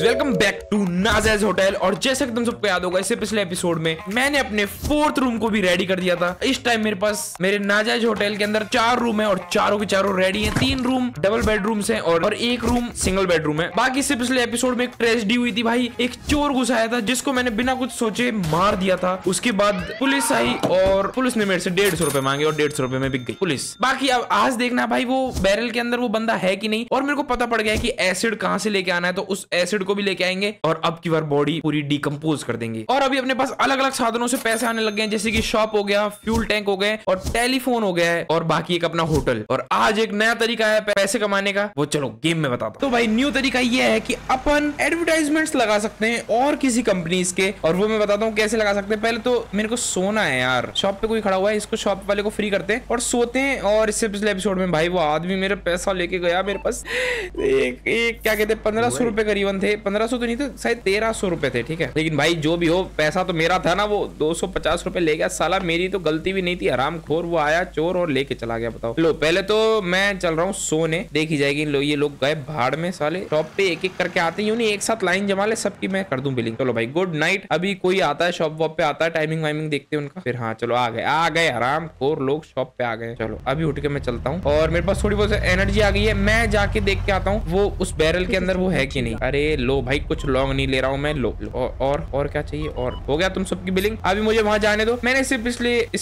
Guys welcome back to नाज़ेज hotel. और जैसे कि तुम सबको याद होगा, इससे पिछले एपिसोड में मैंने अपने 4th रूम को भी रेडी कर दिया था। इस टाइम मेरे पास मेरे नाज़ेज होटल के अंदर 4 रूम है और चारों के चारों रेडी हैं। 3 रूम डबल बेडरूम्स हैं और एक रूम सिंगल बेडरूम है। बाकी इससे पिछले एपिसोड में एक ट्रेजेडी हुई थी भाई, एक चोर घुस आया था जिसको मैंने बिना कुछ सोचे मार दिया था। उसके बाद पुलिस आई और पुलिस ने मेरे से 150 रुपए मांगे और 150 रुपए में बिक गई पुलिस। बाकी अब आज देखना भाई वो बैरल के अंदर वो बंदा है कि नहीं। और मेरे को पता पड़ गया कि एसिड कहाँ से लेके आना है, तो उस एसिड को भी लेके आएंगे और अब की बार बॉडी पूरी डिकम्पोज कर देंगे। और अभी अपने पास अलग अलग साधनों से पैसे आने लग गए, जैसे कि शॉप हो गया, फ्यूल टैंक हो गए और टेलीफोन हो गया है और बाकी एक अपना होटल। और आज एक नया तरीका है पैसे कमाने का, वो चलो गेम में बताता हूं। तो भाई न्यू तरीका ये है कि अपन एडवर्टाइजमेंट्स लगा सकते हैं और किसी कंपनीज के, और वो मैं बताता हूँ कैसे लगा सकते हैं। पहले तो मेरे को सोना है यार, शॉप पे कोई खड़ा हुआ है, इसको शॉप वाले को फ्री करते हैं और सोते हैं। और इससे पिछले एपिसोड में भाई वो आदमी मेरा पैसा लेके गया, मेरे पास एक क्या कहते 1500 रुपए करीबन थे, 1500 तो नहीं थे, शायद 1300 रुपए थे, ठीक है। लेकिन भाई जो भी हो पैसा तो मेरा था ना, वो 250 रुपए ले गया साला। मेरी तो गलती भी नहीं थी, हरामखोर वो आया चोर और लेके चला गया। बताओ लो, पहले तो मैं चल रहा हूँ सोने, देखी जाएगी। लो ये लोग गए भाड़ में साले, शॉप पे एक एक करके आते हैं, एक साथ लाइन जमा ले सबकी, मैं कर दूं बिलिंग। चलो भाई गुड नाइट। अभी कोई आता है शॉप वॉप पे, आता है टाइमिंग वाइमिंग देखते हैं उनका फिर। हाँ चलो आ गए हरामखोर लोग शॉप पे आ गए। चलो अभी उठ के मैं चलता हूँ और मेरे पास थोड़ी बहुत एनर्जी आ गई है, मैं जाके देख के आता हूँ वो उस बैरल के अंदर वो है कि नहीं। अरे लो भाई कुछ लॉन्ग नहीं ले रहा हूँ मैं। लो और क्या चाहिए, और हो गया तुम सबकी बिलिंग। अभी मुझे वहां जाने दो। मैंने इससे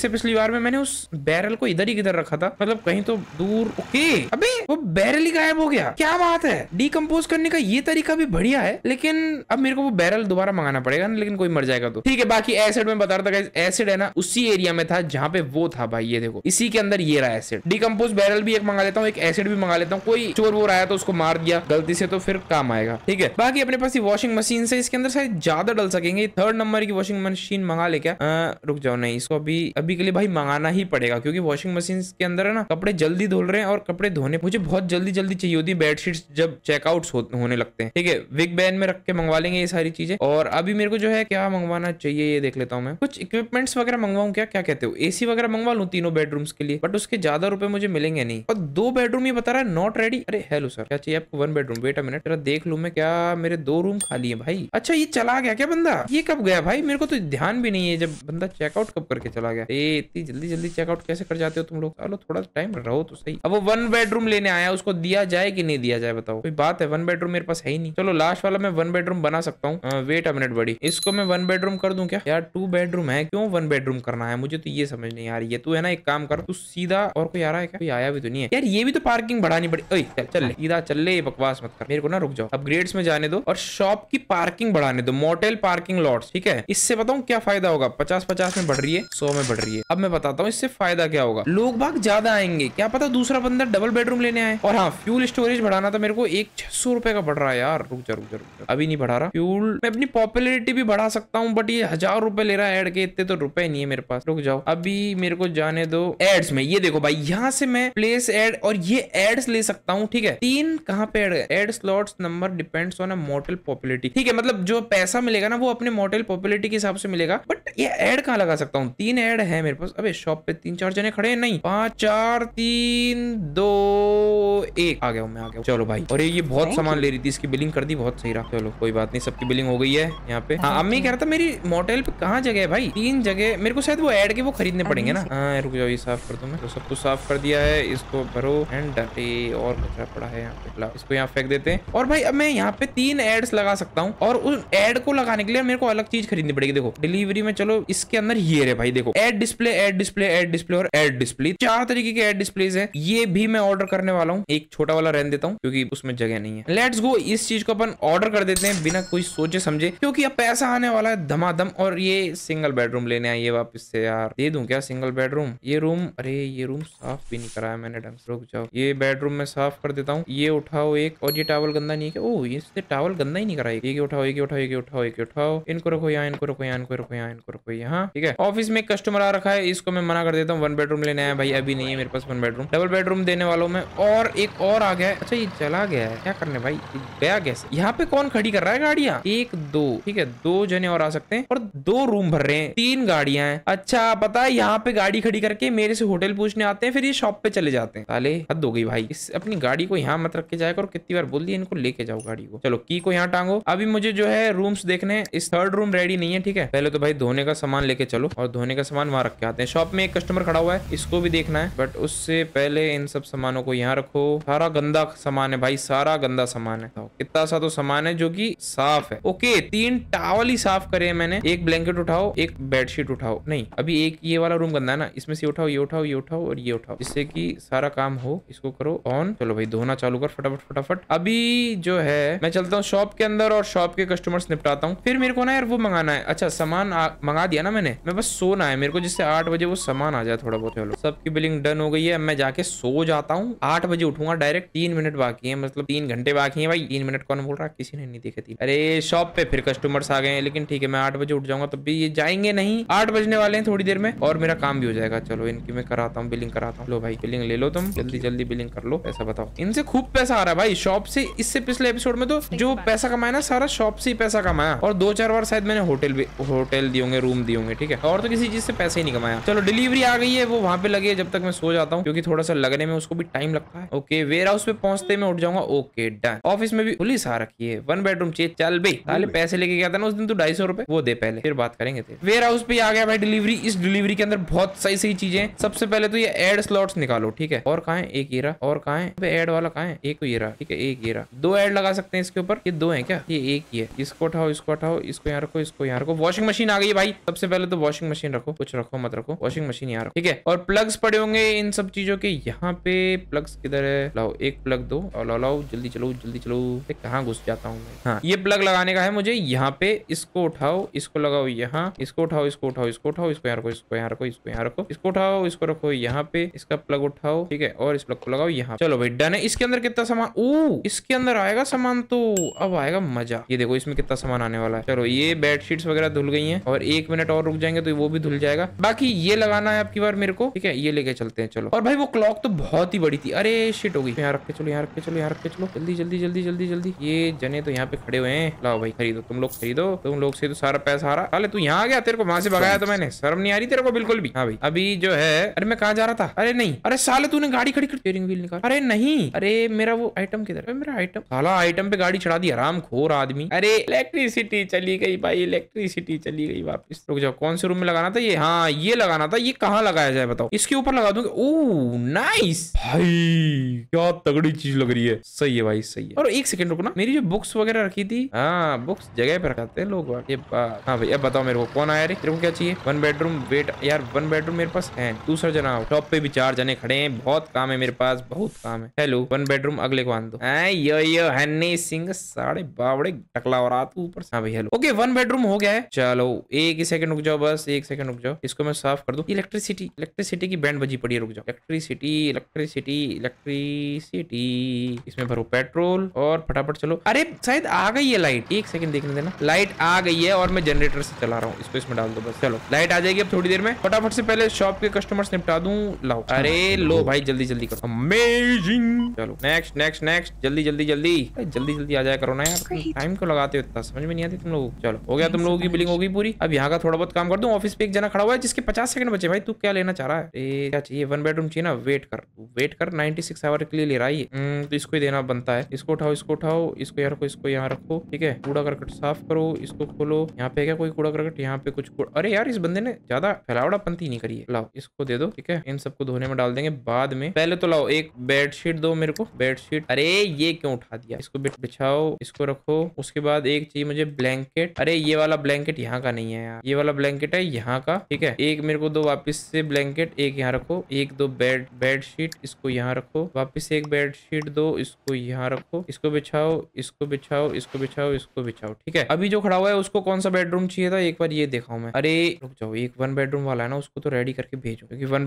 पिछली बार में मैंने उस बैरल को इधर ही किधर रखा था, मतलब कहीं तो दूर। ओके अबे वो बैरल ही गायब हो गया, क्या बात है। डीकम्पोज करने का ये तरीका भी बढ़िया है, लेकिन अब मेरे को वो बैरल दोबारा मंगाना पड़ेगा ना, लेकिन कोई मर जाएगा तो ठीक है। बाकी एसिड में बता रहा था, एसिड है ना उसी एरिया में था जहाँ पे वो था भाई। ये देखो इसी के अंदर ये रहा एसिड। डीकम्पोज बैरल भी एक मंगा लेता हूँ, एक एसिड भी मंगा लेता हूँ। कोई चोर वो आया तो उसको मार दिया गलती से, तो फिर काम आएगा ठीक है। बाकी अपने पास ये वॉशिंग मशीन से इसके अंदर शायद ज्यादा डल सकेंगे। 3rd नंबर की वॉशिंग मशीन मंगा ले क्या? रुक जाओ, नहीं इसको अभी के लिए भाई मंगाना ही पड़ेगा, क्योंकि वॉशिंग मशीन के अंदर है ना कपड़े जल्दी धो रहे हैं और कपड़े धोने मुझे बहुत जल्दी चाहिए होती है। बेडशीट्स जब चेकआउट होने लगते हैं ठीक है, विग बैन में रख के मंगवा लेंगे ये सारी चीजें। और अभी मेरे को जो है क्या मंगवाना चाहिए ये देख लेता हूँ मैं। कुछ इक्विपमेंट्स वगैरह मंगवाऊँ क्या, क्या कहते हो? एसी वगैरह मंगवा लूँ 3 बेडरूम्स के लिए, बट उसके ज्यादा रुपए मुझे मिलेंगे नहीं। और 2 बेडरूम ये बता रहा है नॉट रेडी। अरे हेलो सर, क्या चाहिए आपको? 1 बेडरूम। वेट अ मिनट जरा देख लूं मैं, क्या मेरे 2 रूम खाली है भाई। अच्छा ये चला गया क्या बंदा? ये कब गया भाई? मेरे को तो ध्यान भी नहीं है जब बंदा चेकआउट कब करके चला गया। ए इतनी जल्दी चेकआउट कैसे कर जाते हो तुम लोग? चलो थोड़ा टाइम रहो तो सही। अब वो 1 बेडरूम लेने आया, उसको दिया जाए कि नहीं दिया जाए बताओ? कोई बात है, 1 बेडरूम मेरे पास है ही नहीं। चलो लास्ट वाला मैं 1 बेडरूम बना सकता हूँ। वेट अ मिनट बड़ी, इसको मैं 1 बेडरूम कर दूं क्या? यार 2 बेडरूम है, क्यों 1 बेडरूम करना है? मुझे तो ये समझ नहीं आ रही है। तू है ना एक काम कर, तू सीधा, और कोई आ रहा है क्या? कोई आया भी तो नहीं है यार। ये भी तो पार्किंग बढ़ानी पड़ी। ओए चल सीधा चल ले, बकवास मत कर मेरे को ना। रुक जाओ अपग्रेड्स में जाने दो और शॉप की पार्किंग बढ़ाने दो, मोटेल पार्किंग लॉट्स ठीक है। इससे बताऊं क्या फायदा होगा? 50-50 में बढ़ रही है, 100 में बढ़ रही है। अब मैं बताता हूँ इससे फायदा क्या होगा। लोग भाग ज्यादा आएंगे, क्या पता दूसरा बंदा डबल बेडरूम लेने आए। और हाँ फ्यूल स्टोरेज बढ़ाना था मेरे को, एक 600 रुपए का बढ़ रहा है यार। रुक जा अभी नहीं बढ़ा रहा फ्यूल। मैं अपनी पॉपुलरिटी भी बढ़ा सकता हूँ, बट ये 1000 रुपए ले रहा है एड के, इतने तो रुपए नहीं है मेरे पास। रुक जाओ अभी मेरे को जाने दो एड्स में। ये देखो भाई यहाँ से मैं प्लेस एड और ये एड्स ले सकता हूँ ठीक है। 3 कहाँ पे ad slots number depends on a model popularity ठीक है, मतलब जो पैसा मिलेगा ना वो अपने मॉडल पॉपुलरिटी के हिसाब से मिलेगा। बट ये एड कहाँ लगा सकता हूँ? 3 एड है मेरे पास। अबे शॉप पे 3-4 जने खड़े हैं, नहीं 5-4-3-2-1 आ गया हूँ मैं, आ गया। चलो भाई, और ये बहुत सामान ले रही थी, इसकी बिलिंग कर दी, बहुत सही रहा। चलो कोई बात नहीं, सबकी बिलिंग हो गई है यहाँ पे। हाँ अब मैं कह रहा था मेरी मॉडल पे कहाँ जगह है भाई? 3 जगह मेरे को शायद वो एड के वो खरीदने पड़ेंगे ना। हाँ रुक जाओ ये साफ कर दो मैं, तो सब कुछ साफ कर दिया है। इसको भरो एंड और कचरा पड़ा है यहाँ पे, इसको यहाँ फेंक देते हैं। और भाई अब मैं यहाँ पे 3 एड्स लगा सकता हूँ, और उस एड को लगाने के लिए मेरे को अलग चीज खरीदनी पड़ेगी। देखो डिलीवरी में, चलो इसके अंदर ये रहे भाई, देखो ad display, ad display, ad display और एड डिस्प्ले, 4 तरीके के एड डिस्प्लेज हैं। ये भी मैं ऑर्डर करने वाला हूँ, एक छोटा वाला रहने देता हूँ क्योंकि उसमें जगह नहीं है। लेट्स गो, इस चीज को अपन ऑर्डर कर देते हैं बिना कोई सोचे समझे, क्योंकि अब पैसा आने वाला है धमाधम। और ये सिंगल बेडरूम लेने आइए वापस से यार, दे दूं क्या सिंगल बेडरूम? ये रूम, अरे ये रूम साफ भी नहीं कराया मैंने ढंग से। रुक जाओ ये बेडरूम में साफ कर देता हूँ। ये उठाओ एक, और ये टावल गंदा नहीं है। ओह ये टावल गंदा ही नहीं करा। एक उठाओ, एक उठाओ, एक उठाओ, एक उठाओ, इनको रखो यहाँ, इनको रखो यहाँ, इनको रखो यहाँ, इनको रखो यहाँ ठीक है। ऑफिस में कस्टमर आ रखा है, इसको मैं मना कर देता हूँ। 1 बेडरूम लेने आया भाई, अभी नहीं है मेरे पास 1 बेडरूम। डबल बेडरूम देने वालों में और एक और आ गया है। अच्छा ये चला गया है, क्या करने भाई गया कैसे? यहाँ पे कौन खड़ी कर रहा है गाड़ियाँ? 1-2 ठीक है, 2 जने और आ सकते हैं और 2 रूम भर रहे हैं, 3 गाड़ियाँ हैं। अच्छा पता है यहाँ पे गाड़ी खड़ी करके मेरे से होटल पूछने आते हैं, फिर ये शॉप पे चले जाते हैं। साले हद हो गई भाई, अपनी गाड़ी को यहाँ मत रख के जाएगा, और कितनी बार बोल दिया इनको लेके जाओ गाड़ी को। चलो की को यहाँ टांगो। अभी मुझे जो है रूम्स देखने, इस थर्ड रूम रेडी नहीं है। ठीक है, पहले तो भाई धोने का सामान लेके चलो, और धोने का सामान वहां रख के आते हैं। शॉप में एक कस्टमर खड़ा हुआ है, इसको भी देखना है, बट उससे पहले इन सब सामानों को यहाँ रखो। सारा गंदा सामान है भाई, सारा गंदा सामान है। इतना सा तो सामान है जो कि साफ है। ओके, 3 टॉवल ही साफ करे मैंने। एक ब्लैंकेट उठाओ, एक बेडशीट उठाओ, नहीं अभी एक ये वाला रूम गंदा है ना, इसमें से उठाओ, ये उठाओ, ये उठाओ और ये उठाओ, जिससे कि सारा काम हो। इसको करो ऑन। चलो भाई धोना चालू कर फटाफट फटाफट। अभी जो है मैं चलता हूँ शॉप के अंदर और शॉप के कस्टमर्स निपटाता हूँ। फिर मेरे को ना यार वो मंगाना है। अच्छा सामान मंगा दिया ना मैंने, मैं बस सोना है मेरे को, जिससे 8 बजे वो सामान आ जाए थोड़ा बहुत। चलो सबकी बिलिंग डन हो गई है, मैं जाके सो जाता हूँ। 8 बजे उठूंगा डायरेक्ट। 3 मिनट बाकी है, मतलब 3 घंटे बाकी है भाई। 3 मिनट कौन बोल रहा है, किसी ने नहीं देखे 3। अरे शॉप पे फिर कस्टमर्स आ गए, लेकिन ठीक है मैं 8 बजे उठ जाऊंगा, तब भी ये जाएंगे नहीं। 8 बजने वाले हैं थोड़ी देर में, और मेरा काम भी हो जाएगा। चलो इनकी मैं कराता हूँ बिलिंग कराता हूँ। लो भाई बिलिंग ले लो, तुम जल्दी जल्दी बिलिंग कर लो। पैसा बताओ, इनसे खूब पैसा आ रहा है भाई शॉप से। इससे पिछले एपिसोड में तो जो पैसा कमाया ना सारा शॉप से ही पैसा कमाया, और 2-4 बार शायद मैंने होटल दिए होंगे, रूम दिए होंगे। ठीक है, और तो किसी चीज से पैसे ही नहीं कमाया। चलो डिलीवरी आ गई है, वो वहां पे लगी है जब तक मैं सो जाता हूँ, क्योंकि थोड़ा सा लगने में उसको भी टाइम लगता है। ओके वेयर हाउस पे पहुंचते मैं उठ जाऊंगा। Okay done. ऑफिस में भी पुलिस आ रखी है। 1 बेडरूम चाहिए। चल भाई पहले पैसे लेके गया था ना उस दिन, तो 250 रुपए वो दे पहले, फिर बात करेंगे। वेयर हाउस पे आ गया भाई डिलीवरी। इस डिलीवरी के अंदर बहुत सही सही चीजें। सबसे पहले तो ये एड स्लॉट्स निकालो। ठीक है, और कहाँ है एक येरा, और कहाँ है एड वाला, कहाँ है एक येरा। ठीक है एक येरा, 2 एड लगा सकते हैं इसके ऊपर। ये 2 है क्या, ये एक ही है। इसको उठाओ, इसको उठाओ, इसको यहाँ रखो, इसको यहाँ रखो। वॉशिंग मशीन आ गई भाई। सबसे पहले तो वॉशिंग मशीन रखो, कुछ रखो मत रखो, वॉशिंग मशीन यहाँ रखो। ठीक है, और प्लग्स पड़े होंगे इन सब चीजों के। यहाँ पे प्लग्स किधर है, लाओ एक प्लग दो, लाओ जल्दी चलो जल्दी चलो। कहाँ घुस जाता हूँ मैं। हाँ ये प्लग लगाने का है मुझे यहाँ पे। इसको उठाओ, इसको लगाओ यहाँ, इसको उठाओ, इसको उठाओ, इसको उठाओ, इसको यहाँ रखो, इसको यहाँ रखो, इसको यहाँ रखो, इसको उठाओ, इसको रखो यहाँ पे। इसका प्लग उठाओ, ठीक है, और इस प्लग को लगाओ यहाँ। चलो भाई डन है। इसके अंदर कितना सामान, ओ इसके अंदर आएगा सामान, तो अब आएगा मजा। ये देखो इसमें कितना सामान आने वाला है। चलो ये बेडशीट्स वगैरह धुल गई हैं, और 1 मिनट और रुक जाएंगे तो वो भी धुल जाएगा। बाकी ये लगाना है आपकी बार मेरे को। ठीक है ये लेके चलते हैं। चलो, और भाई वो क्लॉक तो बहुत ही बड़ी थी। अरे शिट हो गई। यहाँ रख के चलो, यहाँ रख के चलो, यहाँ रख के चलो, जल्दी जल्दी जल्दी जल्दी जल्दी। ये जने तो यहाँ पे खड़े हुए हैं। लाओ भाई खरीदो, तुम लोग खरीदो, तुम लोग से तो सारा पैसा आ रहा। अरे तू यहाँ आ गया, तेरे को वहां से भगाया तो मैंने, शर्म नहीं आ रही तेरे को बिल्कुल भी। हाँ भाई अभी जो है, अरे मैं कहाँ जा रहा था, अरे नहीं, अरे साले तूने गाड़ी खड़ी कर, स्टीयरिंग व्हील निकाल, अरे नहीं, अरे मेरा वो आइटम किधर है, मेरा आइटम, साला आइटम पे गाड़ी चढ़ा दी हरामखोर आदमी। अरे इलेक्ट्रिसिटी चली गई भाई, इलेक्ट्रिसिटी चली गई वापस। रुक जाओ, कौन से रूम में लगाना था ये, हाँ ये लगाना था। ये कहाँ लगाया जाए बताओ, इसके ऊपर लगा दूंगा। ओ नाइस भाई, क्या तगड़ी चीज लग रही है। सही है भाई सही है। और 1 सेकंड रुकना, मेरी जो बुक्स वगैरह रखी थी, हाँ बुक्स जगह पे रखते हैं लोग। हाँ भाई अब बताओ मेरे को कौन आया, तेरे को क्या चाहिए। 1 बेडरूम, वेट यार 1 बेडरूम मेरे पास है। दूसरा जना आओ, शॉप पे भी 4 जने खड़े हैं, बहुत काम है मेरे पास, बहुत काम है। हेलो 1 बेडरूम अगले को आन दो। यो हनी सिंह साढ़े बावड़े टकला और तू ऊपर। हाँ भाई हेलो। ओके 1 बेडरूम हो गया है। चलो 1 ही सेकंड रुक जाओ, बस 1 सेकंड रुक जाओ, इसको मैं साफ कर दूं। इलेक्ट्रिसिटी, इलेक्ट्रिसिटी की बैंड बजी पड़ी है, रुक जाओ। इलेक्ट्रिसिटी इलेक्ट्रिसिटी इलेक्ट्रिसिटी, इसमें भरो पेट्रोल और फटाफट चलो। अरे शायद आ गई है लाइट, 1 सेकंड देखने देना, लाइट आ गई है और मैं जनरेटर से चला रहा हूँ, इसको इसमें डाल दो बस। चलो लाइट आ जाएगी अब थोड़ी देर में। फटाफट से पहले शॉप के कस्टमर्स निपटा दूं। लाओ, अरे लो भाई जल्दी जल्दी करो। अमेजिंग, चलो नेक्स्ट नेक्स्ट नेक्स्ट, जल्दी जल्दी जल्दी जल्दी जल्दी आ जाया करो ना यार, टाइम को लगाते हो इतना, समझ में नहीं आती तुम लोग। चलो हो गया, तुम लोगों की बिलिंग हो गई पूरी। अब यहाँ का थोड़ा बहुत काम कर दूं। ऑफिस पे एक जना खड़ा हुआ है जिसके 50 सेकंड बचे। भाई तू क्या लेना चाह रहा है, क्या चाहिए, 1 बेडरूम चाहिए ना, वेट कर 96 आवर के लिए ले रहा है ये, तो इसको ही देना बनता है। इसको उठाओ, इसको उठाओ, इसको यहाँ रखो, इसको यहाँ रखो। ठीक है, कूड़ा करकट साफ करो, इसको खोलो। यहाँ पे क्या कोई कूड़ा करकट, यहाँ पे कुछ। अरे यार इस बंदे ने ज्यादा फैलावड़ापंती नहीं करी है। लाओ इसको दे दो, ठीक है, इन सबको धोने में डाल देंगे बाद में। पहले तो लाओ एक बेडशीट दो मेरे को, बेडशीट। अरे ये क्यों उठा दिया, इसको बिछाओ, इसको रखो। उसके बाद एक चाहिए मुझे ब्लैंकेट। अरे ये वाला ब्लैंकेट यहाँ का नहीं है यार, ये वाला ब्लैंकेट है यहाँ का। ठीक है, एक मेरे को दो वापिस से ब्लैंकेट, एक यहाँ रखो, एक दो बेडशीट, इसको यहाँ रखो, वापिस एक बेडशीट दो, इसको यहाँ रखो, इसको बिछाओ, इसको बिछाओ, इसको बिछाओ, इसको बिछाओ। ठीक है, अभी जो खड़ा हुआ है उसको कौन सा बेडरूम चाहिए था, एक बार ये दिखाऊं मैं। अरे रुक जाओ, एक 1 बेडरूम वाला है ना, उसको तो रेडी करके भेजो, क्योंकि 1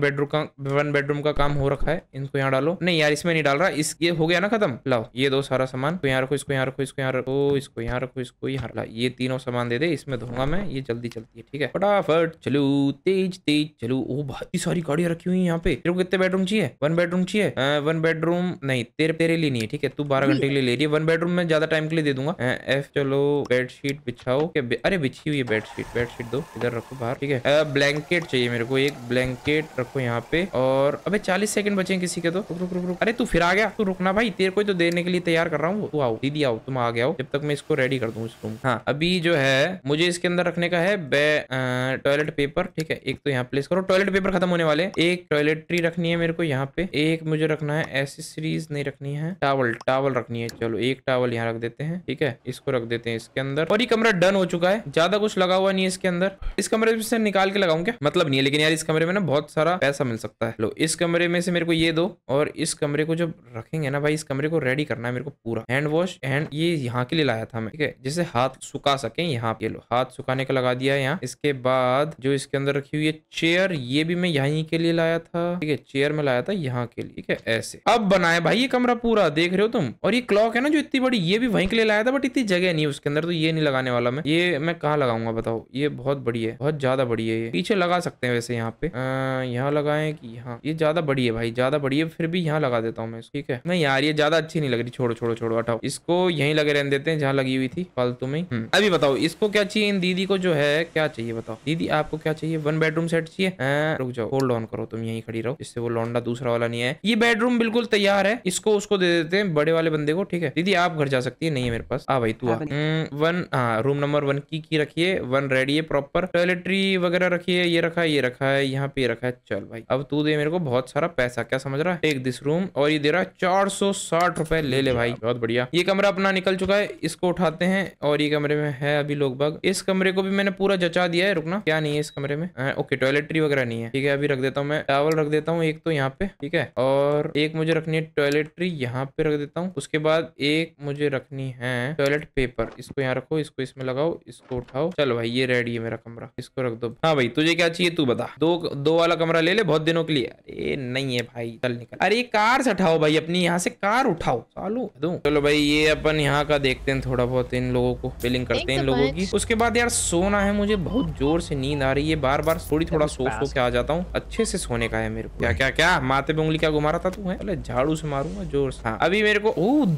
बेडरूम का काम हो रखा है। इनको यहाँ डालो, नहीं यार इसमें नहीं डाल रहा, इस ये हो गया ना खत्म। लाओ ये दो सारा सामान, तो यहाँ रखो, इसको यहाँ रखो, इसको यहाँ रखो, इसको यहाँ रखो, इसको यहाँ रखो। ये तीनों सामान दे दे, इसमें धोऊंगा मैं, ये जल्दी चलती है। ठीक है, फटाफट चलो, तेज तेज चलो। ओ भाई सारी गाड़ियां रखी हुई है यहाँ पे। तेरे को कितने बेडरूम चाहिए, 1 बेडरूम चाहिए, 1 बेडरूम नहीं, तेरे लिए नहीं है। ठीक है, तू 12 घंटे के लिए ले रही है, 1 बेडरूम में ज्यादा टाइम के लिए दे दूंगा। एफ चलो, बेडशीट बिछाओ। अरे बिछी हुई है बेडशीट, बेडशीट दो इधर रखो बाहर। ठीक है, ब्लैंकेट चाहिए मेरे को, एक ब्लैंकेट रखो यहाँ पे। और अबे 40 सेकंड बचे किसी के, तो रुक रुक रुक। अरे तू फिर आ गया, तू रुकना भाई, तेरे को तो देने के लिए तैयार कर रहा हूँ। तू आओ दीदी आओ, तुम आ गया हो, जब तक मैं इसको रेडी कर दूँ इस रूम। हाँ अभी जो है मुझे इसके अंदर रखने का है टॉयलेट पेपर, ठीक है। एक तो यहाँ प्लेस करो, टॉयलेट पेपर खत्म होने वाले। एक टॉयलेट्री रखनी है मेरे को यहाँ पे। एक मुझे रखना है एसेसरीज, नहीं रखनी है, टावल टावल रखनी है। चलो एक टावल यहाँ रख देते हैं, ठीक है। इसको रख देते हैं इसके अंदर। और ये कमरा डन हो चुका है, ज्यादा कुछ लगा हुआ नहीं है इसके अंदर। इस कमरे से निकाल के लगाऊं क्या, मतलब नहीं है, लेकिन यार इस कमरे में ना बहुत सारा पैसा मिल सकता है। लो इस कमरे में से मेरे को ये दो। और इस कमरे को जब रखेंगे ना भाई, इस कमरे को रेडी करना है मेरे को पूरा। हैंड वॉश, हैंड ये यहाँ के लिए लाया था मैं, ठीक है, जैसे हाथ सुखा सके यहाँ पे। लो हाथ सुखाने का लगा दिया यहाँ। इसके बाद जो इसके अंदर रखी हुई है चेयर, ये भी मैं यहीं के लिए लाया था, ठीक है, चेयर में लाया था यहाँ के लिए, ठीक है। ऐसे अब बनाए भाई ये कमरा पूरा, देख रहे हो तुम। और ये क्लॉक है ना जो इतनी बड़ी, ये भी वहीं के लिए लाया था, बट इतनी जगह नहीं है उसके अंदर, तो ये नहीं लगाने वाला मैं। ये मैं कहाँ लगाऊंगा बताओ, ये बहुत बड़ी है, बहुत ज्यादा बड़ी है। ये पीछे लगा सकते हैं वैसे, यहाँ पे यहाँ लगाए कि यहाँ, ये ज्यादा बड़ी है भाई, ज्यादा बड़ी है, फिर भी यहाँ लगा देता हूँ मैं, ठीक है। नहीं यार ये ज्यादा अच्छी नहीं लग रही, छोड़ो छोड़ो छोड़ो, हटाओ इसको, यहीं लगे रहने देते हैं जहाँ लगी हुई थी फालतू में। अभी बताओ इसको क्या चाहिए, इन दीदी को जो है क्या चाहिए बताओ। दीदी आपको क्या चाहिए, 1 बेडरूम सेट चाहिए। रुक जाओ, होल्ड ऑन करो, तुम यहीं खड़ी रहो, इससे वो लौंडा दूसरा वाला नहीं है। ये बेडरूम बिल्कुल तैयार है, इसको उसको दे देते हैं बड़े वाले बंदे को, ठीक है। दीदी आप घर जा सकती है, नहीं है मेरे पास, आ भाई तू आ। 1 हाँ रूम नंबर 1 की रखिए, 1 रेडी है प्रॉपर। टॉयलेट्री वगैरह रखिए, ये रखा है, ये रखा है, यहाँ पे रखा है। चल भाई अब तू दे मेरे को बहुत सारा पैसा, क्या समझ रहा है, टेक दिस रूम। और ये दे रहा है 460 रुपए, ले ले भाई, बहुत बढ़िया। ये कमरा अपना निकल चुका है, इसको उठाते हैं। और ये कमरे में है अभी लोग बाग, इस कमरे को भी मैंने पूरा जचा दिया है। रुकना क्या नहीं है इस कमरे में, ओके टॉयलेट्री वगैरह नहीं है, ठीक है। अभी रख देता हूँ मैं, टावल रख देता हूँ एक तो यहाँ पे, ठीक है। और एक मुझे रखनी है टॉयलेट्री, यहाँ पे रख देता हूँ। उसके बाद एक मुझे रखनी है टॉयलेट पेपर, इसको यहाँ रखो, इसको इसमें लगाओ, इसको उठाओ। चलो भाई ये रेडी है मेरा कमरा, इसको रख दो। हाँ भाई तुझे क्या चाहिए तू बता, दो वाला कमरा ले ले बहुत दिनों के लिए। अरे नहीं है भाई, चल निकल। अरे कार से उठाओ भाई, अपनी यहाँ से कार उठाओ चालू। चलो भाई ये अपन यहाँ का देखते हैं थोड़ा बहुत, इन लोगों को बिलिंग करते हैं इन लोगों की। उसके बाद यार सोना है, मुझे बहुत जोर से नींद आ रही है, बार बार थोड़ा सो के आ जाता हूँ, अच्छे से सोने का है मेरे को। क्या क्या क्या माथे पे उंगली क्या घुमा रहा था तू, है पहले झाड़ू से मारूंगा जोर से। अभी मेरे को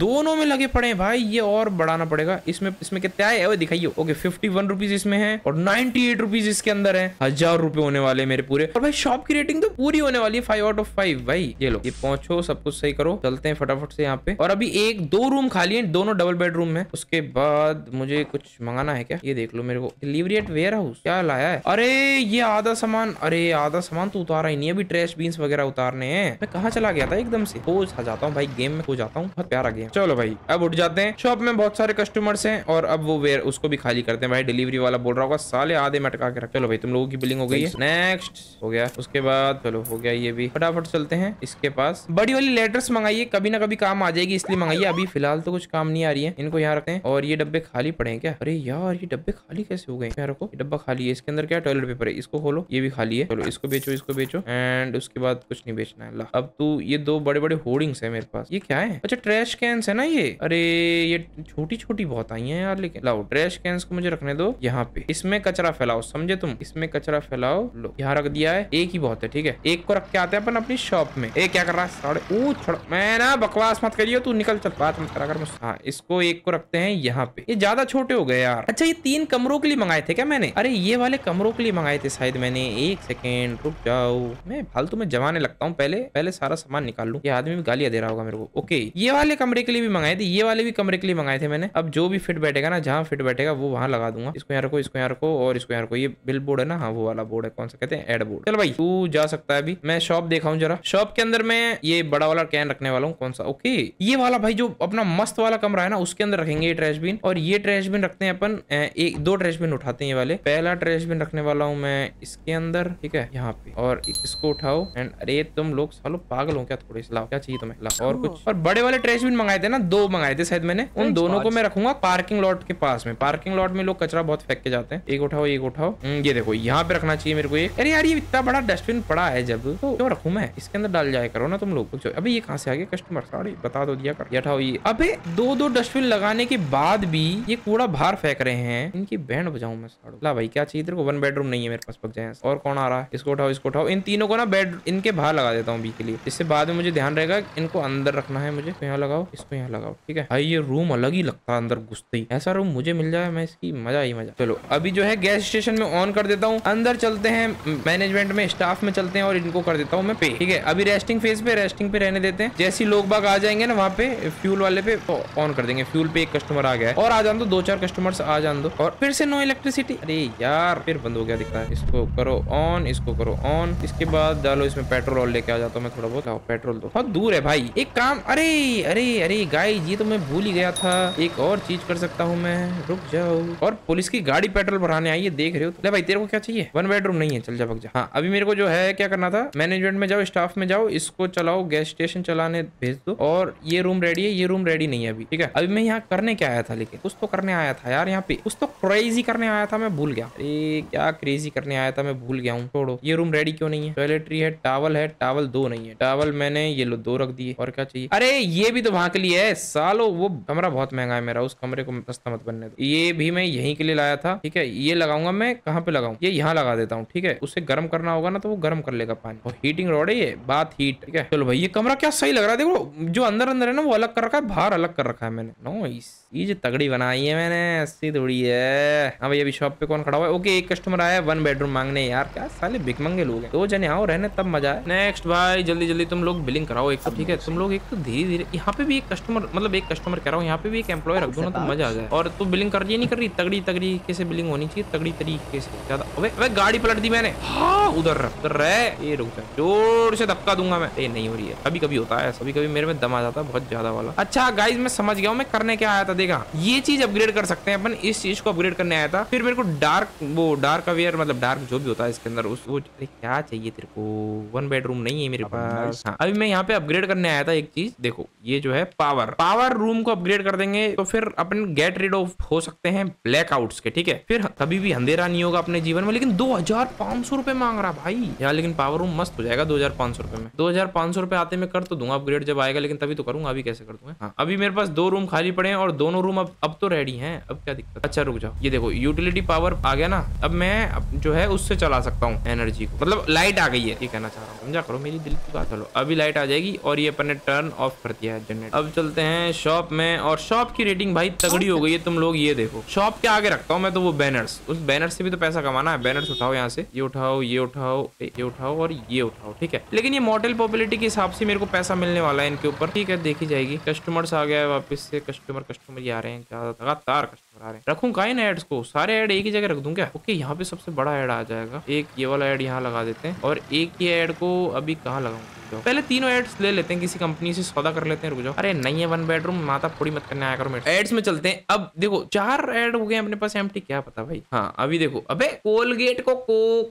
दोनों में लगे पड़े हैं भाई, ये और बढ़ाना पड़ेगा। इसमें कितना है दिखाइए, ओके 51 रुपीज इसमें है और 98 रुपीज इसके अंदर है, 1000 रुपए होने वाले मेरे पूरे। और भाई शॉप की रेटिंग तो पूरी होने वाली है 5/5 भाई। ये लो ये पहुंचो, सब कुछ सही करो, चलते हैं फटाफट से यहाँ पे। और अभी 1-2 रूम खाली है, दोनों डबल बेडरूम है। उसके बाद मुझे कुछ मंगाना है क्या, ये देख लो मेरे को, डिलीवरी एट वेयर हाउस क्या लाया है। अरे ये आधा सामान, अरे आधा सामान तो उतारा ही नहीं है, अभी ट्रैश बीन्स वगैरह उतारने हैं। मैं कहाँ चला गया था एकदम से, खो जाता हूँ भाई गेम में, खो जाता हूँ, बहुत प्यारा गेम। चलो भाई अब उठ जाते हैं, शॉप में बहुत सारे कस्टमर्स हैं और अब वो वेयर उसको भी खाली करते हैं। भाई डिलीवरी वाला बोल रहा होगा साले आधे में अटका के रख। चलो भाई तुम लोगों की बिलिंग हो गई है, नेक्स्ट हो गया। उसके बाद चलो हो गया ये भी, फटाफट चलते हैं इसके पास। बड़ी वाली लेटर्स मंगाइए, कभी ना कभी काम आ जाएगी इसलिए मंगाइए, अभी फिलहाल तो कुछ काम नहीं आ रही है। इनको यहाँ रखते हैं। और ये डब्बे खाली पड़े हैं क्या, अरे यार ये डब्बे खाली कैसे हो गए, यहाँ रखो। ये डब्बा खाली है, इसके अंदर क्या टॉयलेट पेपर है, इसको खोलो, ये भी खाली है। चलो इसको बेचो, इसको बेचो, एंड उसके बाद कुछ नहीं बेचना है। अब तू ये 2 बड़े बड़े होर्डिंग्स है मेरे पास, ये क्या है, अच्छा ट्रैश कैंस है ना ये। अरे ये छोटी छोटी बहुत आई है यार, लेकिन लाओ ट्रैश कैंस को मुझे रखने दो यहाँ पे। इसमें कचरा फैलाओ, समझे तुम, इसमें कचरा फैलाओ। लो यहाँ रख दिया है, एक ही बहुत है, ठीक है। एक को रख के आते हैं अपन अपनी शॉप में। ए क्या कर रहा है साढ़े, मैं ना बकवास मत करियो तू, निकल चल, बात मत करा कर मुझसे। हाँ इसको एक को रखते हैं यहाँ पे, ये ज्यादा छोटे हो गए यार। अच्छा ये 3 कमरों के लिए मंगाए थे क्या मैंने, अरे ये वाले कमरों के लिए मंगाए थे शायद मैंने। एक सेकेंड रुक जाओ, मैं फालतू में जमाने लगता हूँ, पहले सारा सामान निकाल लूँ। ये आदमी भी गालियाँ दे रहा होगा मेरे को। ओके ये वाले कमरे के लिए भी मंगाए थे, ये वाले भी कमरे के लिए मंगाए थे मैंने। अब जो भी फिट बैठेगा ना, जहाँ फिट बैठेगा वो वहाँ लगा दूंगा। इसको यहाँ रखो, इसको यहाँ रखो और इसको यहाँ रखो। ये बिल बोर्ड है ना, हाँ वो वाला बोर्ड है, कौन सा कहते हैं, एड बोर्ड। चल भाई तू जा सकता है, अभी मैं शॉप देखाऊँ जरा। शॉप के अंदर मैं ये बड़ा वाला कैन रखने वाला हूँ, कौन सा, ओके ये वाला भाई, जो अपना मस्त वाला कमरा है ना उसके अंदर रखेंगे ये ट्रैश बिन। और ये ट्रैश बिन रखते हैं अपन, 1-2 ट्रैश बिन उठाते हैं। ये वाले पहला ट्रैश बिन रखने वाला हूँ मैं इसके अंदर, ठीक है यहाँ पे। और इसको उठाओ एंड, अरे तुम लोग सालो पागल हो क्या, थोड़े से लाओ, क्या चाहिए तुम्हें, लाओ। और कुछ और बड़े वाले ट्रैश बिन मंगाए थे ना, 2 मंगाए थे शायद मैंने, उन दोनों को मैं रखूंगा पार्किंग लॉट के पास में। पार्किंग लॉट में लोग कचरा बहुत फेंक के जाते हैं। एक उठाओ, एक उठाओ, ये देखो यहाँ पे रखना चाहिए मेरे को ये। अरे यार ये इतना बड़ा डस्टबिन पड़ा है, जब तो क्यों रखू मैं, इसके अंदर डाल जाया करो ना तुम लोग। अभी ये कहाँ से आ गया कस्टमर, सारी बता दो दिया कर। उठाओ ये, अबे 2-2 डस्टबिन लगाने के बाद भी ये कूड़ा बाहर फेंक रहे हैं, इनकी बैंड बजाऊं मैं साड़ो। ला भाई क्या चाहिए तेरे को, 1 बेडरूम नहीं है मेरे पास, पक जाए। और कौन आ रहा है, इसको उठाओ, इसको उठाओ। इन तीनों को ना बेड इनके बाहर लगा देता हूँ अभी के लिए, इससे बाद में मुझे ध्यान रहेगा इनको अंदर रखना है। मुझे यहाँ लगाओ, इसको यहाँ लगाओ, ठीक है। भाई ये रूम अलग ही लगता है अंदर घुसते ही, ऐसा रूम मुझे मिल जाए मैं इसकी मजा ही मजा। चलो अभी जो है गैस स्टेशन में ऑन कर देता हूँ, अंदर चलते हैं मैनेजमेंट में, स्टाफ में चलते हैं और इनको कर देता हूँ मैं पे, ठीक है। अभी रेस्टिंग फेज पे, रेस्टिंग पे रहने देते हैं। जैसे लोग बाग आ जाएंगे ना वहाँ पे फ्यूल वाले पे ऑन कर देंगे, फ्यूल पे एक कस्टमर आ गया है और आ जान दो, दो चार कस्टमर्स आ जान दो। और फिर से नो इलेक्ट्रिसिटी, अरे यार फिर बंद हो गया दिखता है। इसको करो ऑन, इसको करो ऑन, इसके बाद डालो इसमें पेट्रोल और लेके आ जाता हूँ मैं थोड़ा बहुत। पेट्रोल दो, बहुत दूर है भाई। एक काम, अरे अरे अरे गाइस ये तो मैं भूल ही गया था, एक और चीज कर सकता हूँ मैं, रुक जाओ। और पुलिस की गाड़ी पेट्रोल भराने आई है, देख रहे हो? ले भाई तेरे को क्या चाहिए? वन बेडरूम नहीं है, चल जा, भाग जा। हाँ अभी मेरे को जो है क्या करना था, मैनेजमेंट में जाओ, स्टाफ में जाओ, इसको चलाओ, गैस स्टेशन चलाने भेज दो। और ये रूम रेडी है, ये रूम रेडी नहीं है अभी, ठीक है। अभी मैं यहाँ करने क्या आया था, लेकिन कुछ तो करने आया था यार, यहाँ पे कुछ तो क्रेजी करने आया था, मैं भूल गया। अरे क्या क्रेजी करने आया था, मैं भूल गया हूँ, छोड़ो। ये रूम रेडी क्यों नहीं है? टॉयलेटरी है, टावल है, टावल दो नहीं है, टावल मैंने ये लो दो रख दिए। और क्या चाहिए? अरे ये भी तो वहां के लिए है सालो, वो कमरा बहुत महंगा है मेरा, उस कमरे को सस्ता मत बनने दो। ये भी मैं यहीं के लिए लाया था, ठीक है। ये लगाऊंगा मैं, कहाँ पे लगाऊं? ये यहाँ लगा देता हूँ, ठीक है। उसे गर्म करना होगा ना तो वो गर्म कर लेगा पानी। और हीटिंग रॉड है ये, बात हीट, ठीक है। चलो भाई ये कमरा क्या सही लग रहा है, देखो जो अंदर अंदर है ना वो अलग कर रखा है, बाहर अलग कर रखा है मैंने। नाइस, ये जो तगड़ी बनाई है मैंने, ऐसी थोड़ी है। हाँ भाई अभी शॉप पे कौन खड़ा हुआ है? ओके एक कस्टमर आया है वन बेडरूम मांगने। यार क्या साले भिखमंगे लोग हैं, दो जने आओ रहने तब मजा है। नेक्स्ट भाई जल्दी जल्दी तुम लोग बिलिंग कराओ एक, ठीक है। तुम लोग एक तो धीरे धीरे, यहाँ पे भी एक कस्टमर, मतलब एक कस्टमर कह रहा हूँ, यहाँ पे भी एक एम्प्लॉय रख दो ना तो मजा आ जाए। और तू बिलिंग कर रही नहीं कर रही, तगड़ी तरीके से बिलिंग होनी चाहिए, तगड़ी तरीके से ज्यादा। अबे गाड़ी पलट दी मैंने, हाँ उधर उधर रहे, ये रुक जा, जोर से धक्का दूंगा मैं। ये नहीं हो रही है, कभी कभी होता है, कभी कभी मेरे में दम आ जाता है बहुत ज्यादा वाला। अच्छा गाइज मैं समझ गया हूँ मैं करने क्या आया था, देखा ये चीज अपग्रेड कर सकते हैं अपन, इस चीज को अपग्रेड करने आया था। फिर मेरे को डार्क, वो डार्क अवेयर मतलब डार्क जो भी होता है इसके अंदर, वो क्या चाहिए तेरे को? वन बेडरूम नहीं है मेरे पास। हाँ अभी मैं यहाँ पे अपग्रेड करने आया था एक चीज, देखो ये जो है पावर, पावर रूम को अपग्रेड कर देंगे तो फिर अपन गेट रिड ऑफ हो सकते हैं ब्लैकआउट्स के, ठीक है। फिर कभी भी अंधेरा नहीं होगा अपने जीवन में। लेकिन 2500 रुपए मांग रहा भाई यार, लेकिन पावर रूम मस्त हो जाएगा 2500 रुपए में। 2500 रुपए आते मैं कर तो दूंगा अपग्रेड जब आएगा, लेकिन तभी तो करूंगा, अभी कैसे कर दूंगा। हाँ अभी मेरे पास 2 रूम खाली पड़े हैं और दोनों रूम अब तो रेडी है, अब क्या दिक्कत। अच्छा रुक जाओ, ये देखो यूटिलिटी पावर आ गया ना, अब मैं जो है उससे चला सकता हूँ एनर्जी को, मतलब लाइट आ गई है, ये कहना चाह रहा हूँ, समझा करो मेरी दिल की बात। चलो अभी लाइट आ जाएगी और ये अपन ने टर्न ऑफ कर दिया है जनरेटर। अब चलते हैं शॉप में, और शॉप की रेटिंग भाई तगड़ी हो गई है। तुम लोग ये देखो शॉप के आगे रखता हूँ मैं तो वो बैनर्स, उस बैनर से भी तो पैसा कमाना है। बैनर्स उठाओ यहाँ से, ये उठाओ, ये उठाओ, ये उठाओ और ये उठाओ, ठीक है। लेकिन ये मॉडल पॉपुलरिटी के हिसाब से मेरे को पैसा मिलने वाला है इनके ऊपर, ठीक है, देखी जाएगी। कस्टमर्स आ गया है वापस से, कस्टमर ही आ रहे हैं, लगातार कस्टमर आ रहे हैं। रखूं का इन एड्स को, सारे एड एक ही जगह रख दूं क्या? ओके यहाँ पे सबसे बड़ा एड आ जाएगा, एक ये वाला एड यहाँ लगा देते हैं। और एक ये एड को अभी कहाँ लगाऊं? पहले तीनों एड्स ले लेते हैं, किसी कंपनी से सौदा कर लेते हैं, रुक जाओ। अरे नहीं है वन बेडरूम, माता पूरी मत करने आया करो मेरे एड्स में। चलते हैं अब, देखो 4 एड हो गए अपने पास एम्प्टी, क्या पता भाई। हाँ अभी देखो, अबे कोलगेट को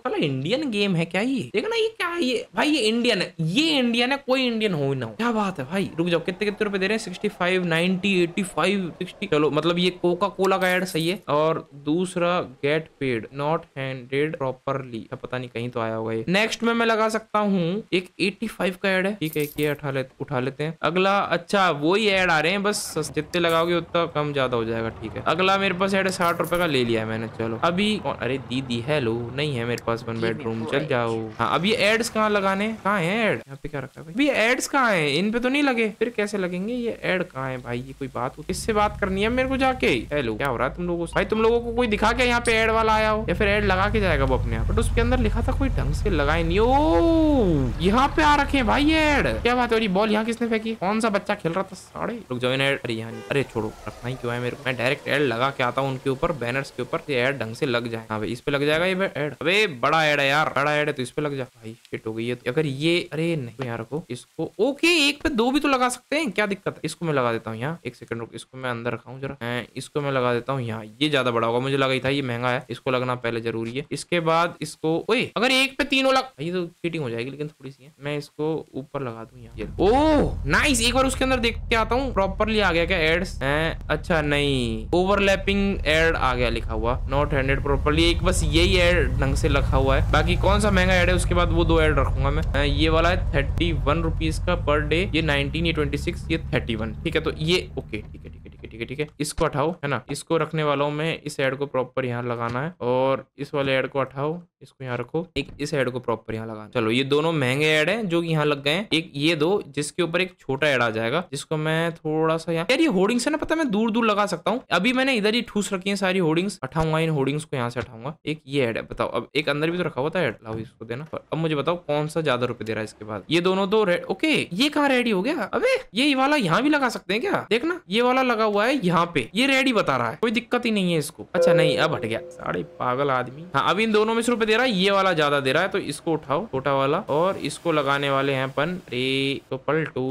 साला इंडियन गेम है क्या ये? देखो ना ये क्या है, ये भाई ये इंडियन है, ये इंडियन है, कोई इंडियन हो ना हो, क्या बात है भाई। रुक जाओ, कितने कितने रुपए दे रहे हैं? 65, 90, 85, 60। चलो मतलब ये कोका कोला का एड सही है। और दूसरा get paid not handed properly, पता नहीं कहीं तो आया होगा ये। नेक्स्ट में मैं लगा सकता हूँ एक 85 का एड है, ठीक है, ये उठा लेते हैं। अगला, अच्छा वही एड आ रहे हैं, बस जितने लगाओगे उतना कम ज्यादा हो जाएगा, ठीक है। अगला मेरे पास एड 60 रुपए का ले लिया है मैंने। चलो अभी, अरे दीदी हेलो, नहीं है मेरे पास वन बेडरूम, चल जाओ। हाँ अब ये एड्स कहाँ लगाने, कहाँ है एड? यहाँ पे क्या रखा है भाई? एड्स कहाँ है? इन पे तो नहीं लगे, फिर कैसे लगेंगे? ये एड कहाँ है भाई? ये कोई बात हो, इससे बात करनी है मेरे को जाके। हेलो क्या हो रहा है तुम लोगों से भाई? तुम लोगों को कोई दिखा के यहाँ पे एड वाला आया हो, या फिर एड लगा के जाएगा वो अपने आप? बट उसके अंदर लिखा था कोई ढंग से लगा ही नहीं। ओ यहाँ पे आ रखे भाई एड, क्या बात है। और ये बॉल यहाँ किसने फेंकी? कौन सा बच्चा खेल रहा था? साढ़े रुक जाओ एड, अरे यहाँ नहीं, अरे छोड़ो, रखना ही क्यों है मेरे को? मैं डायरेक्ट एड लगा के आता हूँ उनके ऊपर, बैनर्स के ऊपर, ये एड ढंग से लग जाए। हाँ भाई इस पे लग जाएगा ये एड, अबे बड़ा एड है यार, बड़ा एड है तो इस पे लग जा भाई। शिट हो गई है तो, अगर ये, अरे नहीं यहाँ रखो इसको। ओके एक पे 2 भी तो लगा सकते हैं, क्या दिक्कत है? इसको मैं लगा देता हूँ यहाँ, एक सेकंड रुक, इसको मैं अंदर रखा हूँ जरा, इसको मैं लगा देता हूँ यहाँ। ये ज्यादा बड़ा होगा, मुझे लगा ही था ये महंगा है, इसको लगना पहले जरूरी है। इसके बाद इसको, ओए अगर एक पे 3 लगा, ये तो चीटिंग हो जाएगी, लेकिन थोड़ी सी मैं इसको ऊपर लगा दूं यहाँ। ओह नाइस, एक बार उसके अंदर देख के आता हूँ प्रॉपरली आ गया क्या एड्स हैं? अच्छा नहीं, ओवरलैपिंग एड आ गया लिखा हुआ, नॉट हैंडेड प्रॉपरली, एक बस यही एड ढंग से लिखा हुआ है। बाकी कौन सा महंगा एड है उसके बाद वो 2 एड रखूंगा मैं। ये वाला है 31 रुपीज का पर डे, ये 19, ये 26, ये 31, ठीक है। तो ये ओके, ठीक है ठीक है ठीक है ठीक है, इसको हटाओ है ना, इसको रखने वाला हूँ मैं। इस एड को प्रॉपर यहाँ लगाना है, और इस वाले एड को हटाओ, इसको यहाँ रखो, एक इस एड को प्रॉपर यहाँ लगाना। चलो ये दोनों महंगे एड हैं जो यहाँ लग गए हैं, एक ये 2 जिसके ऊपर एक छोटा एड आ जाएगा, जिसको मैं थोड़ा सा यहाँ, यार ये होर्डिंग्स है ना, पता मैं दूर दूर लगा सकता हूँ। अभी मैंने इधर ही ठूस रखी है सारी होर्डिंग्स, हटाऊंगा इन होर्डिंग्स को यहाँ से हटाऊंगा। एक ये एड है, बताओ अब एक अंदर भी तो रखा हुआ था एड, लाओ इसको देना। अब मुझे बताओ कौन सा ज्यादा रुपए दे रहा है? इसके बाद ये दोनों तो रेड, ओके ये कहाँ रेडी हो गया? अबे ये वाला यहाँ भी लगा सकते हैं क्या? देखना ये वाला लगा हुआ हुआ है यहाँ पे, ये रेड ही बता रहा है, कोई दिक्कत ही नहीं है इसको। अच्छा नहीं, अब हट गया साढ़े पागल आदमी। हाँ अभी इन दोनों में 100 रुपए दे रहा है, ये वाला ज्यादा दे रहा है तो इसको उठाओ छोटा वाला, और इसको लगाने वाले हैं अपन रे तो पलटू।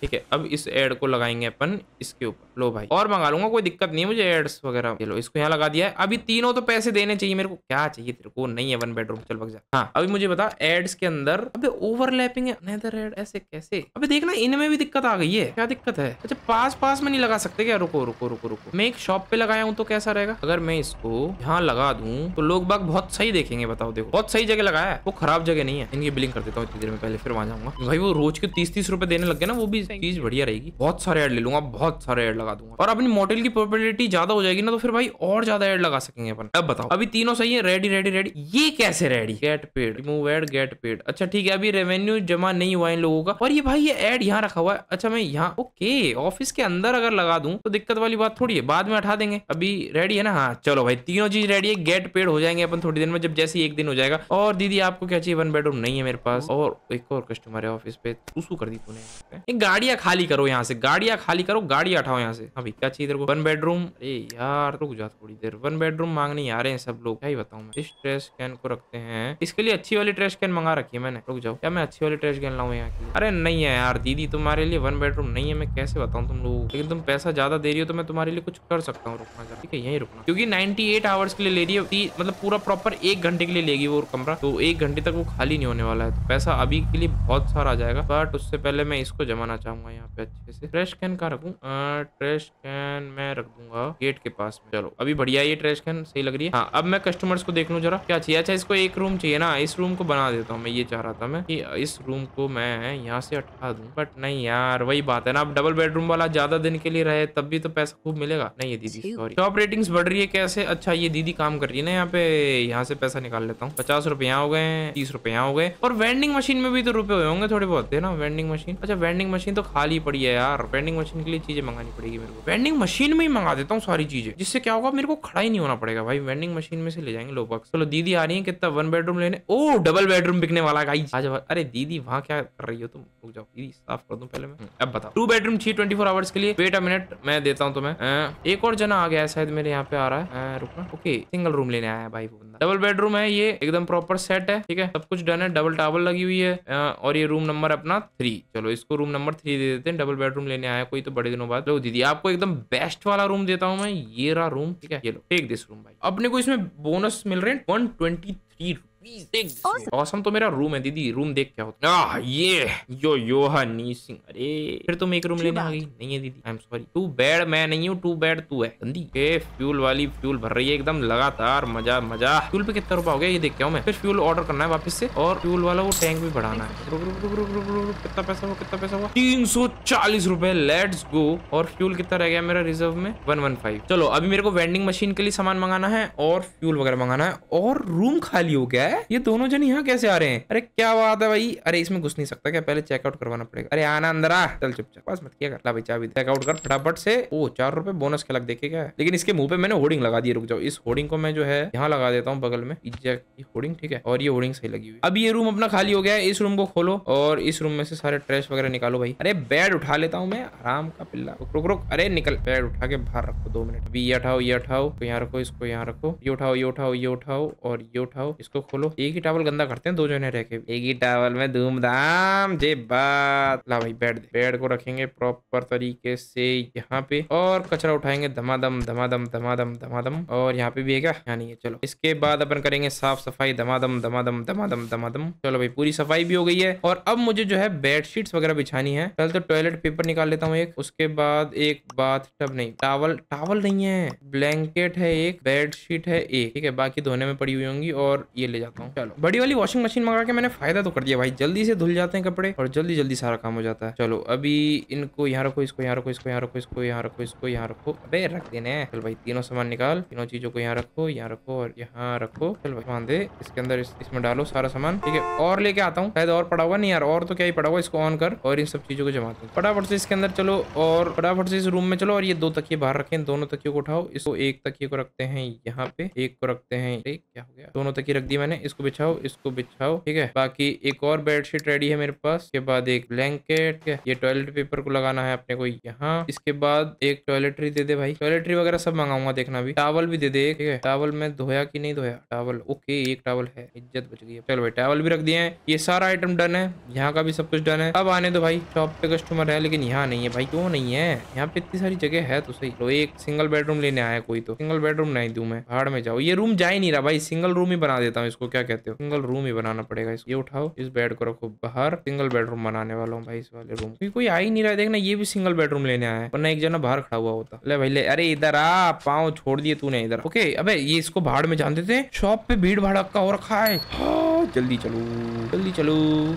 ठीक है अब इस एड को लगाएंगे अपन इसके ऊपर। लो भाई और मंगा लूंगा, कोई दिक्कत नहीं है मुझे एड्स वगैरह। चलो इसको यहाँ लगा दिया है। अभी तीनों तो पैसे देने चाहिए मेरे को, क्या चाहिए तेरे को, नहीं है 1 बेडरूम, चल बग जा। हाँ अभी मुझे बता एड्स के अंदर, अबे ओवरलैपिंग है नेदर एड, ऐसे कैसे। अबे देखना इनमें भी दिक्कत आ गई है, क्या दिक्कत है। अच्छा पास पास में नहीं लगा सकते क्या, रुको रुको रुको रुको, मैं एक शॉप पे लगाया हूँ तो कैसा रहेगा, अगर मैं इसको यहाँ लगा दूं तो लोग बाग बहुत सही देखेंगे। बताओ देखो बहुत सही जगह लगाया है, वो खराब जगह नहीं है। इनकी बिलिंग कर देता हूँ इतनी देर में, पहले फिर वहां जाऊंगा। भाई वो रोज के 30-30 रुपए देने लग गए ना, वो भी चीज बढ़िया रहेगी। बहुत सारे एड ले लूंगा, बहुत सारे एड लगा दूंगा, और अपनी मॉडल की पॉपुलरिटी ज्यादा हो जाएगी ना, तो फिर भाई और ज्यादा एड लगा सकेंगे अपन। अब बताओ अभी तीनों सही है, रेडी रेडी रेडी, ये कैसे ready, get paid remove ad get paid. अच्छा ठीक है अभी रेवेन्यू जमा नहीं हुआ इन लोगों का, और ये भाई ये एड यहाँ रखा हुआ है। अच्छा मैं यहाँ ओके ऑफिस के अंदर अगर लगा दूं तो दिक्कत वाली बात थोड़ी है, बाद में हटा देंगे। अभी रेडी है ना, हाँ चलो भाई तीनों चीज रेडी है। गेट पेड हो जाएंगे अपन थोड़ी देर में, जब जैसे 1 दिन हो जाएगा। और दीदी आपको क्या चाहिए, 1 बेडरूम नहीं है मेरे पास, और एक और कस्टमर है ऑफिस पे, उसू कर दी तूने। गाड़ियां खाली करो यहाँ से, गाड़ियां खाली करो, गाड़ियां हटाओ यहाँ से। अभी क्या चाहिए तेरे को, 1 बेडरूम। अरे यार रुक जा थोड़ी देर, 1 बेडरूम मांगने आ रहे हैं सब लोग, क्या ही बताऊं मैं। इस ट्रेश कैन को रखते हैं, इसके लिए अच्छी वाली ट्रेश कैन मंगा रखी है मैंने। रुक जाओ क्या मैं अच्छी वाली ट्रेश कैन लाऊं यहाँ के लिए। अरे नहीं है यार दीदी तुम्हारे लिए 1 बेडरूम नहीं है, मैं कैसे बताऊँ तुम लोगों, लेकिन तुम पैसा ज्यादा दे रही हो तो मैं तुम्हारे लिए कुछ कर सकता हूँ। रुकना जरा, ठीक है यही रुकना, क्योंकि 98 आवर्स के लिए ले रही है, मतलब पूरा प्रॉपर 1 घंटे के लिए लेगी वो कमरा, तो 1 घंटे तक वो खाली नहीं होने वाला है। तो पैसा अभी के लिए बहुत सारा आ जाएगा, बट उससे पहले मैं इसको जमाना चाहूंगा यहाँ पे अच्छे से। ट्रैश कैन कहाँ रखूँ, ट्रैश कैन मैं रख दूंगा गेट के पास में। चलो अभी बढ़िया, ये ट्रैश कैन सही लग रही है। हाँ अब मैं कस्टमर्स को देख लूँ जरा क्या चाहिए। अच्छा इसको 1 रूम चाहिए ना, इस रूम को बना देता हूँ मैं, ये चाह रहा था मैं कि इस रूम को मैं यहाँ से हटा दूँ, बट नहीं यार वही बात है ना, अब 2 बेडरूम वाला ज्यादा दिन के लिए रहे तब भी तो पैसा खूब मिलेगा। नहीं है दीदी सॉरी, टॉप रेटिंग्स बढ़ रही है कैसे। अच्छा ये दीदी काम कर रही है ना यहाँ पे, यहाँ से पैसा निकाल लेता हूँ। 50 रुपए यहाँ हो गए, 30 रुपए यहाँ हो गए, और वेंडिंग मशीन में भी तो रुपए हुए होंगे थोड़े बहुत है ना, वेंडिंग मशीन। अच्छा वेंडिंग मशीन तो खाली पड़ी है यार, वेंडिंग मशीन के लिए चीजें मंगानी पड़ेगी मेरे को, वेंडिंग मशीन में ही मंगा देता हूँ सारी चीजें, जिससे क्या होगा मेरे को खड़ा ही नहीं होना पड़ेगा भाई, वेंडिंग मशीन में से ले जाएंगे लोग। चलो दीदी आ रही है, कितना 1 बेडरूम लेने, ओ 2 बेडरूम बिकने वाला गाइस। अरे दीदी वहाँ क्या कर रही हो तुम, रुक जाओ दीदी साफ कर दूं पहले मैं। अब बताओ 2 बेडरूम चाहिए 24 आवर्स के लिए। वेट अ मिनट मैं देता हूँ तुम्हें, एक और जना आ गया है शायद मेरे यहाँ पे आ रहा है, रुकना। ओके सिंगल रूम लेने आया है भाई वो बंदा। 2 बेडरूम है ये, एकदम प्रॉपर सेट है, ठीक है सब कुछ डन है, डबल टावल लगी हुई है, और ये रूम नंबर अपना 3। चलो इसको रूम नंबर 3 दे देते हैं, 2 बेडरूम लेने आया कोई तो बड़े दिनों बाद। लो दीदी आपको एकदम बेस्ट वाला रूम देता हूँ मैं, ये रहा रूम, ठीक है ये लो टेक दिस रूम। भाई अपने को इसमें बोनस मिल रहे हैं 123 रुपीज। ऑसम तो मेरा रूम है दीदी, रूम देख क्या होता है। ये यो योहानी सिंह, अरे फिर तुम 1 रूम लेने आ गई। नहीं है दीदी आई एम सॉरी, 2 बेड मैं नहीं हूँ, 2 बेड तू है। गंदी ये फ्यूल वाली, फ्यूल भर रही है एकदम लगातार, मजा मजा। फ्यूल पे कितना रुपया हो गया ये देख क्या हूँ मैं, फिर फ्यूल ऑर्डर करना है वापस से, और फ्यूल वाला वो टैंक भी बढ़ाना है। कितना पैसा हुआ, कितना पैसा हुआ, 340 रुपए, लेट्स गो। और फ्यूल कितना रह गया मेरा रिजर्व में, 115। चलो अभी मेरे को वेंडिंग मशीन के लिए सामान मंगाना है, और फ्यूल वगैरह मंगाना है, और रूम खाली हो गया। ये दोनों जन यहाँ कैसे आ रहे हैं, अरे क्या बात है भाई। अरे इसमें घुस नहीं सकता क्या, पहले चेकआउट करवाना पड़ेगा। अरे आना अंदर आ, चल चुपचाप बस मत किया कर, ला भाई चाबी चेकआउट कर फटाफट से। ओ 4 रुपए बोनस के लग देखे क्या है, लेकिन इसके मुंह पे मैंने होर्डिंग लगा दी। रुक जाओ इस होर्डिंग को मैं जो है यहाँ लगा देता हूँ बगल में, एग्जैक्ट की होर्डिंग, ठीक है और ये होर्डिंग सही लगी हुई। अब ये रूम अपना खाली हो गया है, इस रूम को खोलो और इस रूम में से सारे ट्रैश वगैरह निकालो भाई। अरे बेड उठा लेता हूँ मैं, आराम का पिल्ला, रुक रुक, अरे निकल, बेड उठा के बाहर रखो 2 मिनट। अभी ये उठाओ, ये उठाओ, यहाँ रखो, इसको यहाँ रखो, ये उठाओ, ये उठाओ, ये उठाओ, और ये उठाओ, इसको खोलो। एक ही टावल गंदा करते हैं दो जने रह के, एक ही टावल में धूमधाम जे बात। ला भाई बेड, बेड को रखेंगे प्रॉपर तरीके से यहाँ पे, और कचरा उठाएंगे धमाधम धमाधम धमाधम धमाधम। और यहाँ पे भी है क्या, यहाँ नहीं है। चलो इसके बाद अपन करेंगे साफ सफाई धमाधम धमाधम धमाधम धमाधम। चलो भाई पूरी सफाई भी हो गई है, और अब मुझे जो है बेडशीट्स वगैरह बिछानी है। पहले तो टॉयलेट पेपर निकाल लेता हूँ एक, उसके बाद एक बाथ टब नहीं, टावल, टावल नहीं है, ब्लैंकेट है एक, बेडशीट है एक, ठीक है बाकी धोने में पड़ी हुई होंगी, और ये ले जाता हूँ। चलो बड़ी वाली वॉशिंग मशीन मंगा के मैंने फायदा तो कर दिया भाई, जल्दी से धुल जाते हैं कपड़े और जल्दी जल्दी सारा काम हो जाता है। चलो अभी इनको यहाँ रखो, इसको यहाँ रखो, इसको यहाँ रखो, इसको यहाँ रखो, इसको यहाँ रखो, अबे रख देने हैं। चल भाई तीनों सामान निकाल, तीनों चीजों को यहाँ रखो, यहाँ रखो और यहाँ रखो। चल भाई बांधे इसके अंदर, इसमें डालो सारा सामान, ठीक है और लेके आता हूँ, शायद और पड़ा हुआ। नहीं यार और तो क्या ही पड़ा हुआ, इसको ऑन कर और इन सब चीजों को जमाते हैं फटाफट से इसके अंदर। चलो और फटाफट से इस रूम में चलो, और ये 2 तकिए बाहर रखे, दोनों तकियों को उठाओ। इसको एक तकिए को रखते हैं यहाँ पे, एक को रखते हैं, क्या हो गया, दोनों तकिए रख दिए मैंने। इसको बिछाओ, ठीक है। बाकी एक और बेडशीट रेडी है मेरे पास, के बाद एक ब्लैंकेट, ये टॉयलेट पेपर को लगाना है अपने को यहाँ। इसके बाद एक टॉयलेटरी दे दे भाई, टॉयलेटरी वगैरह सब मंगाऊंगा देखना भी। टावल भी दे दे, ठीक है। टावल मैं धोया कि नहीं धोया, टावल ओके एक टावल है, इज्जत बच गई है। चलो भाई टावल भी रख दिए हैं, ये सारा आइटम डन है, यहाँ का भी सब कुछ डन है। अब आने दो भाई, शॉप पे कस्टमर है लेकिन यहाँ नहीं है भाई, क्यों नहीं है, यहाँ पे इतनी सारी जगह है तो सही। तो एक सिंगल बेडरूम लेने आया कोई, तो सिंगल बेडरूम नहीं दूं मैं, भाड़ में जाओ। ये रूम जा ही नहीं रहा भाई, सिंगल रूम ही बना देता हूँ इसको, क्या कहते हो, सिंगल रूम ही बनाना पड़ेगा इसको। ये उठाओ, इस बेड को रखो बाहर, सिंगल बेडरूम बनाने वाला हूँ भाई इस वाले रूम, क्योंकि कोई आ ही नहीं रहा। देखना ये भी सिंगल बेडरूम लेने आया है, वरना एक जना बाहर खड़ा हुआ होता। ले भाई ले, अरे इधर आ, पाँव छोड़ दिए तूने इधर, ओके। अबे ये इसको भाड़ में जान देते, शॉप पे भीड़ भड़का हो रखा है। जल्दी चलो जल्दी चलो,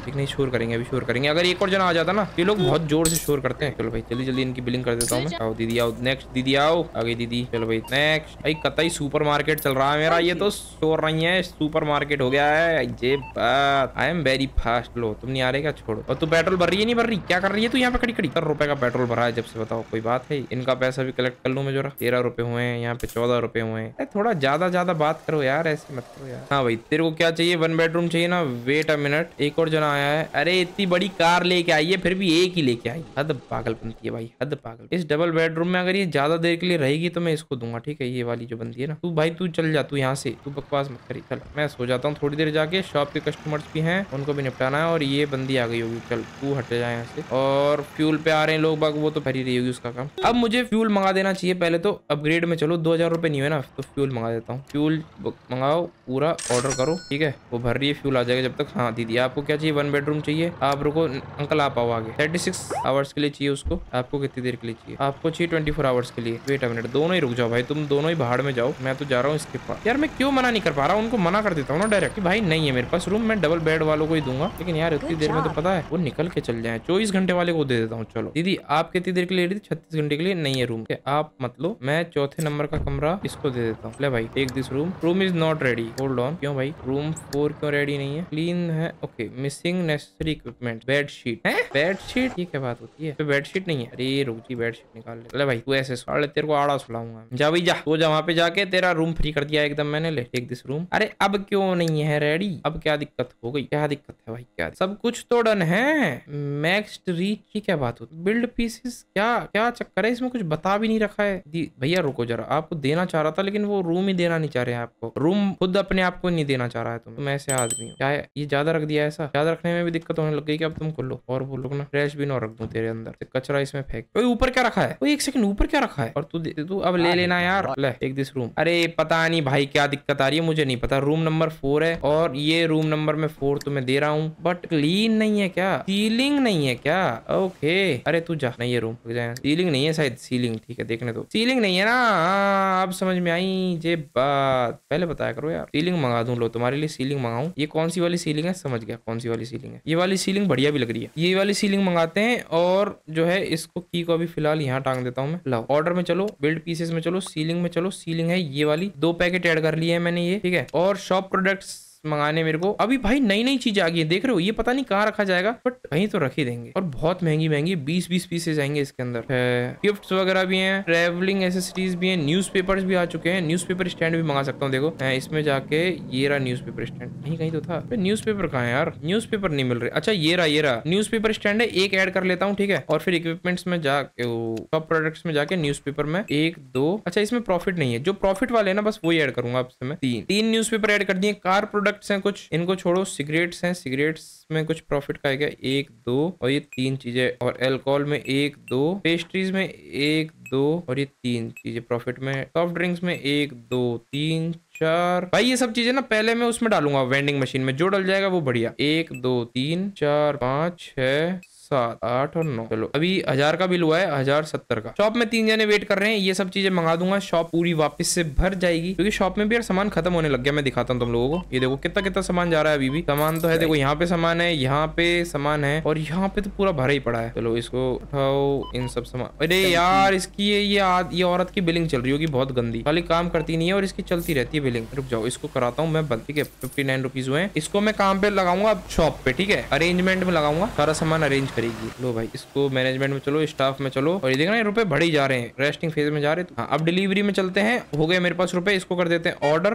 एक नहीं शोर करेंगे, अभी शोर करेंगे। अगर एक और जना आ जाता ना, ये लोग बहुत जोर से शोर करते हैं। चलो भाई जल्दी जल्दी इनकी बिलिंग कर देता हूँ मैं। आओ दीदी आओ, नेक्स्ट दीदी आओ, आगे दीदी। चलो भाई नेक्स्ट, भाई कतई सुपरमार्केट चल रहा है मेरा, ये तो शोर नहीं है, सुपरमार्केट हो गया है ये बात। I am very fast. लो तुम नहीं आ रहे क्या, छोड़ो। और तू पेट्रोल भर रही है, नहीं भर रही, क्या कर रही है तू यहाँ पे खड़ी खड़ी। 10 रुपए का पेट्रोल भरा है जब से, बताओ कोई बात है। इनका पैसा भी कलेक्ट कर लू मैं जरा, 13 रुपए हुए हैं यहाँ पे, 14 रुपए हुए हैं। थोड़ा ज्यादा ज्यादा बात करो यार, ऐसे मत करो यार। हाँ भाई तेरे को क्या चाहिए, 1 बेडरूम चाहिए ना। वेट अ मिनट, एक और जना आया है। अरे इतनी बड़ी कार लेके आई है फिर भी एक ही लेके आई, हद पागलपंती है भाई, हद पागल। इस डबल बेडरूम में अगर ये ज्यादा देर के लिए रहेगी तो मैं इसको दूंगा, ठीक है, ये वाली जो बंदी है ना। तू भाई तू चल जा, तू यहाँ से, तू बकवास मत करी। चल मैं सो जाता हूँ थोड़ी देर जाके, शॉप के कस्टमर्स भी हैं उनको भी निपटाना है, और ये बंदी आ गई होगी। चल तू हट जाए यहाँ से। और फ्यूल पे आ रहे हैं लोग बाग, वो तो भरी रही होगी उसका काम। अब मुझे फ्यूल मंगा देना चाहिए पहले तो, अपग्रेड में। चलो 2000 रुपये नहीं हुए ना, तो फ्यूल मंगा देता हूँ। फ्यूल मंगाओ, पूरा ऑर्डर करो, ठीक है। वो भर रही है, फ्यूल आ जाएगा जब तक। हाँ दीदी आपको क्या चाहिए, 1 बेडरूम चाहिए। आप रुको अंकल, आप आओ आगे। 36 आवर्स के लिए चाहिए उसको, आपको कितनी देर के लिए चाहिए, आपको चाहिए 24 आवर्स के लिए। वेट अ मिनट, दोनों ही रुक जाओ भाई, तुम दोनों ही भाड़ में जाओ, मैं तो जा रहा हूँ इसके पास। यार मैं क्यों मना नहीं कर पा रहा हूँ, उनको मना कर देता हूँ ना डायरेक्ट, भाई नहीं है मेरे पास रूम, मैं डबल बेड वालों को ही दूंगा। लेकिन यार इतनी देर में तो पता है वो निकल के चल जाए, 24 घंटे वाले को दे देता हूँ। चलो दीदी आप कितनी देर के लिए, 36 घंटे के लिए नहीं है रूम, आप मतलब मैं 4 नंबर का कमरा इसको दे देता हूँ। ले भाई take this room, room is not ready, hold on. क्यों भाई रूम 4 क्यों रेडी नहीं है, क्लीन है okay. Missing necessary equipment, bedsheet है, बेडशीट ये क्या बात होती है, तो बेडशीट नहीं है। अरे रुक जी, बेडशीट निकाल ले। ले भाई तू ऐसे साले, तेरे को आड़ा सुलाऊंगा, जा भाई जा, तो जा वहाँ पे जाके, तेरा रूम फ्री कर दिया एकदम मैंने। ले टेक दिस रूम। अरे अब क्यों नहीं है रेडी, अब क्या दिक्कत हो गई, क्या दिक्कत है भाई, क्या सब कुछ तो डन है। मैक्स्ड रीच की क्या बात होती, बिल्ड पीसेस, क्या क्या चक्कर है इसमें, कुछ बता भी नहीं रखा है। भैया रुको जरा, आपको देना चाह रहा था लेकिन वो रूम ही देना नहीं चाह रहे हैं आपको, रूम खुद अपने आप को नहीं देना चाह रहा है। तुम ऐसे आदमी हो, क्या है ये ज्यादा रख दिया, ऐसा ज्यादा रखने में भी दिक्कत होने लग गई कि अब तुम खुलो। और वो लोग ना ट्रैश भी ना रख दूं तेरे अंदर, कचरा इसमें फेंक। ओए ऊपर क्या रखा है, ओए एक सेकंड ऊपर क्या रखा है, और तू अब ले लेना यार। ले टेक दिस रूम। अरे पता नहीं भाई क्या दिक्कत आ रही है, मुझे नहीं पता। रूम नंबर 4 है और ये रूम नंबर में 4 तो मैं दे रहा हूँ, बट क्लीन नहीं है क्या, सीलिंग नहीं है क्या, ओके। अरे तू जा, नहीं ये रूम सीलिंग नहीं है शायद, सीलिंग ठीक है देखने दो, सीलिंग नहीं है ना। अब समझ में आई ये बात, पहले बताया करो यार। सीलिंग मंगा दूं, लो तुम्हारे लिए सीलिंग मंगाऊं। ये कौन सी वाली सीलिंग है, समझ गया कौन सी वाली सीलिंग है, ये वाली सीलिंग बढ़िया भी लग रही है, ये वाली सीलिंग मंगाते हैं। और जो है इसको की को अभी फिलहाल यहाँ टांग देता हूँ मैं। लाओ ऑर्डर में चलो, बिल्ड पीसेस में चलो, सीलिंग में चलो। सीलिंग है ये वाली, 2 पैकेट एड कर लिए है मैंने ये, ठीक है। और शॉप प्रोडक्ट्स मंगाने मेरे को अभी भाई, नई नई चीज आ गई है देख रहे हो, ये पता नहीं कहाँ रखा जाएगा बट कहीं तो रख ही देंगे। और बहुत महंगी महंगी 20-20 पीसेज आएंगे इसके अंदर। गिफ्ट्स वगैरह भी हैं, ट्रेवलिंग एसेसरीज भी हैं, न्यूज़पेपर्स भी आ चुके हैं। न्यूज़पेपर स्टैंड भी मंगा सकता हूँ देखो, इसमें जाके ये रहा न्यूज़पेपर स्टैंड, कहीं कहीं तो था। न्यूज़पेपर कहाँ है यार, न्यूज़पेपर नहीं मिल रहे। अच्छा ये रहा न्यूज़पेपर स्टैंड है, एक ऐड कर लेता हूँ ठीक है। और फिर इक्विपमेंट्स में जाके, टॉप प्रोडक्ट्स में जाके न्यूज़पेपर में 1-2। अच्छा इसमें प्रॉफिट नहीं है, जो प्रॉफिट वाले है ना बस वही ऐड करूंगा आपसे मैं। 3 न्यूज़पेपर ऐड कर दिए। कार प्रोडक्ट हैं कुछ, इनको छोड़ो। सिगरेट्स हैं, सिगरेट्स में कुछ प्रॉफिट का आएगा 1-2 और ये 3 चीजें। और अल्कोहल में 1-2, पेस्ट्रीज में 1-2 और ये 3 चीजें प्रॉफिट में। सॉफ्ट ड्रिंक्स में 1-2-3-4। भाई ये सब चीजें ना पहले मैं उसमें डालूंगा वेंडिंग मशीन में, जो डल जाएगा वो बढ़िया। 1-2-3-4-5-6-7-8 और 9। चलो अभी 1000 का बिल हुआ है, 1070 का। शॉप में 3 जने वेट कर रहे हैं, ये सब चीजें मंगा दूंगा, शॉप पूरी वापस से भर जाएगी। क्योंकि शॉप में भी यार सामान खत्म होने लग गया, मैं दिखाता हूँ तुम लोगों को। ये देखो कितना कितना सामान जा रहा है, अभी भी सामान तो है देखो, यहाँ पे सामान है, यहाँ पे सामान है और यहाँ पे तो पूरा भरा ही पड़ा है। चलो इसको उठाओ, इन सब सामान। अरे यार इसकी ये औरत की बिलिंग चल रही होगी बहुत गंदी, खाली काम करती नहीं है और इसकी चलती रहती है बिलिंग। रुक जाओ इसको कराता हूँ मैं बंद, ठीक है। 59 रुपीज हुए, इसको मैं काम पे लगाऊंगा शॉप पे, ठीक है, अरेंजमेंट में लगाऊंगा, सारा सामान अरेंज कर। करेगी। लो भाई इसको मैनेजमेंट में चलो, स्टाफ में चलो, और ये देखना ये रुपए बढ़ ही जा रहे हैं, रेस्टिंग फेज में जा रहे हैं। हाँ, अब डिलीवरी में चलते हैं, हो गए मेरे पास रुपए। इसको कर देते हैं ऑर्डर।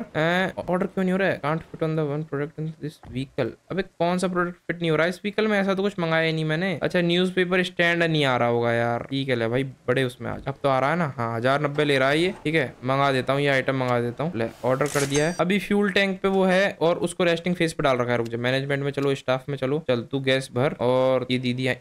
ऑर्डर क्यों नहीं हो रहा है? Can't fit on the one product in this vehicle. अबे कौन सा प्रोडक्ट फिट नहीं हो रहा है इस व्हीकल में? ऐसा तो कुछ मंगाया नहीं मैंने। अच्छा न्यूज़पेपर स्टैंड नहीं आ रहा होगा यार, ठीक है भाई बड़े उसमें आज। अब तो आ रहा है ना। हाँ 1090 ले रहा है ये, ठीक है मंगा देता हूँ, ये आइटम मंगा देता हूँ। ले ऑर्डर कर दिया है। अभी फ्यूल टैंक पे वो है और उसको रेस्टिंग फेज पे डाल रखा है। रुक जा, मैनेजमेंट में चलो, स्टाफ में चलो, चल तू गैस भर। और ये दीदी है,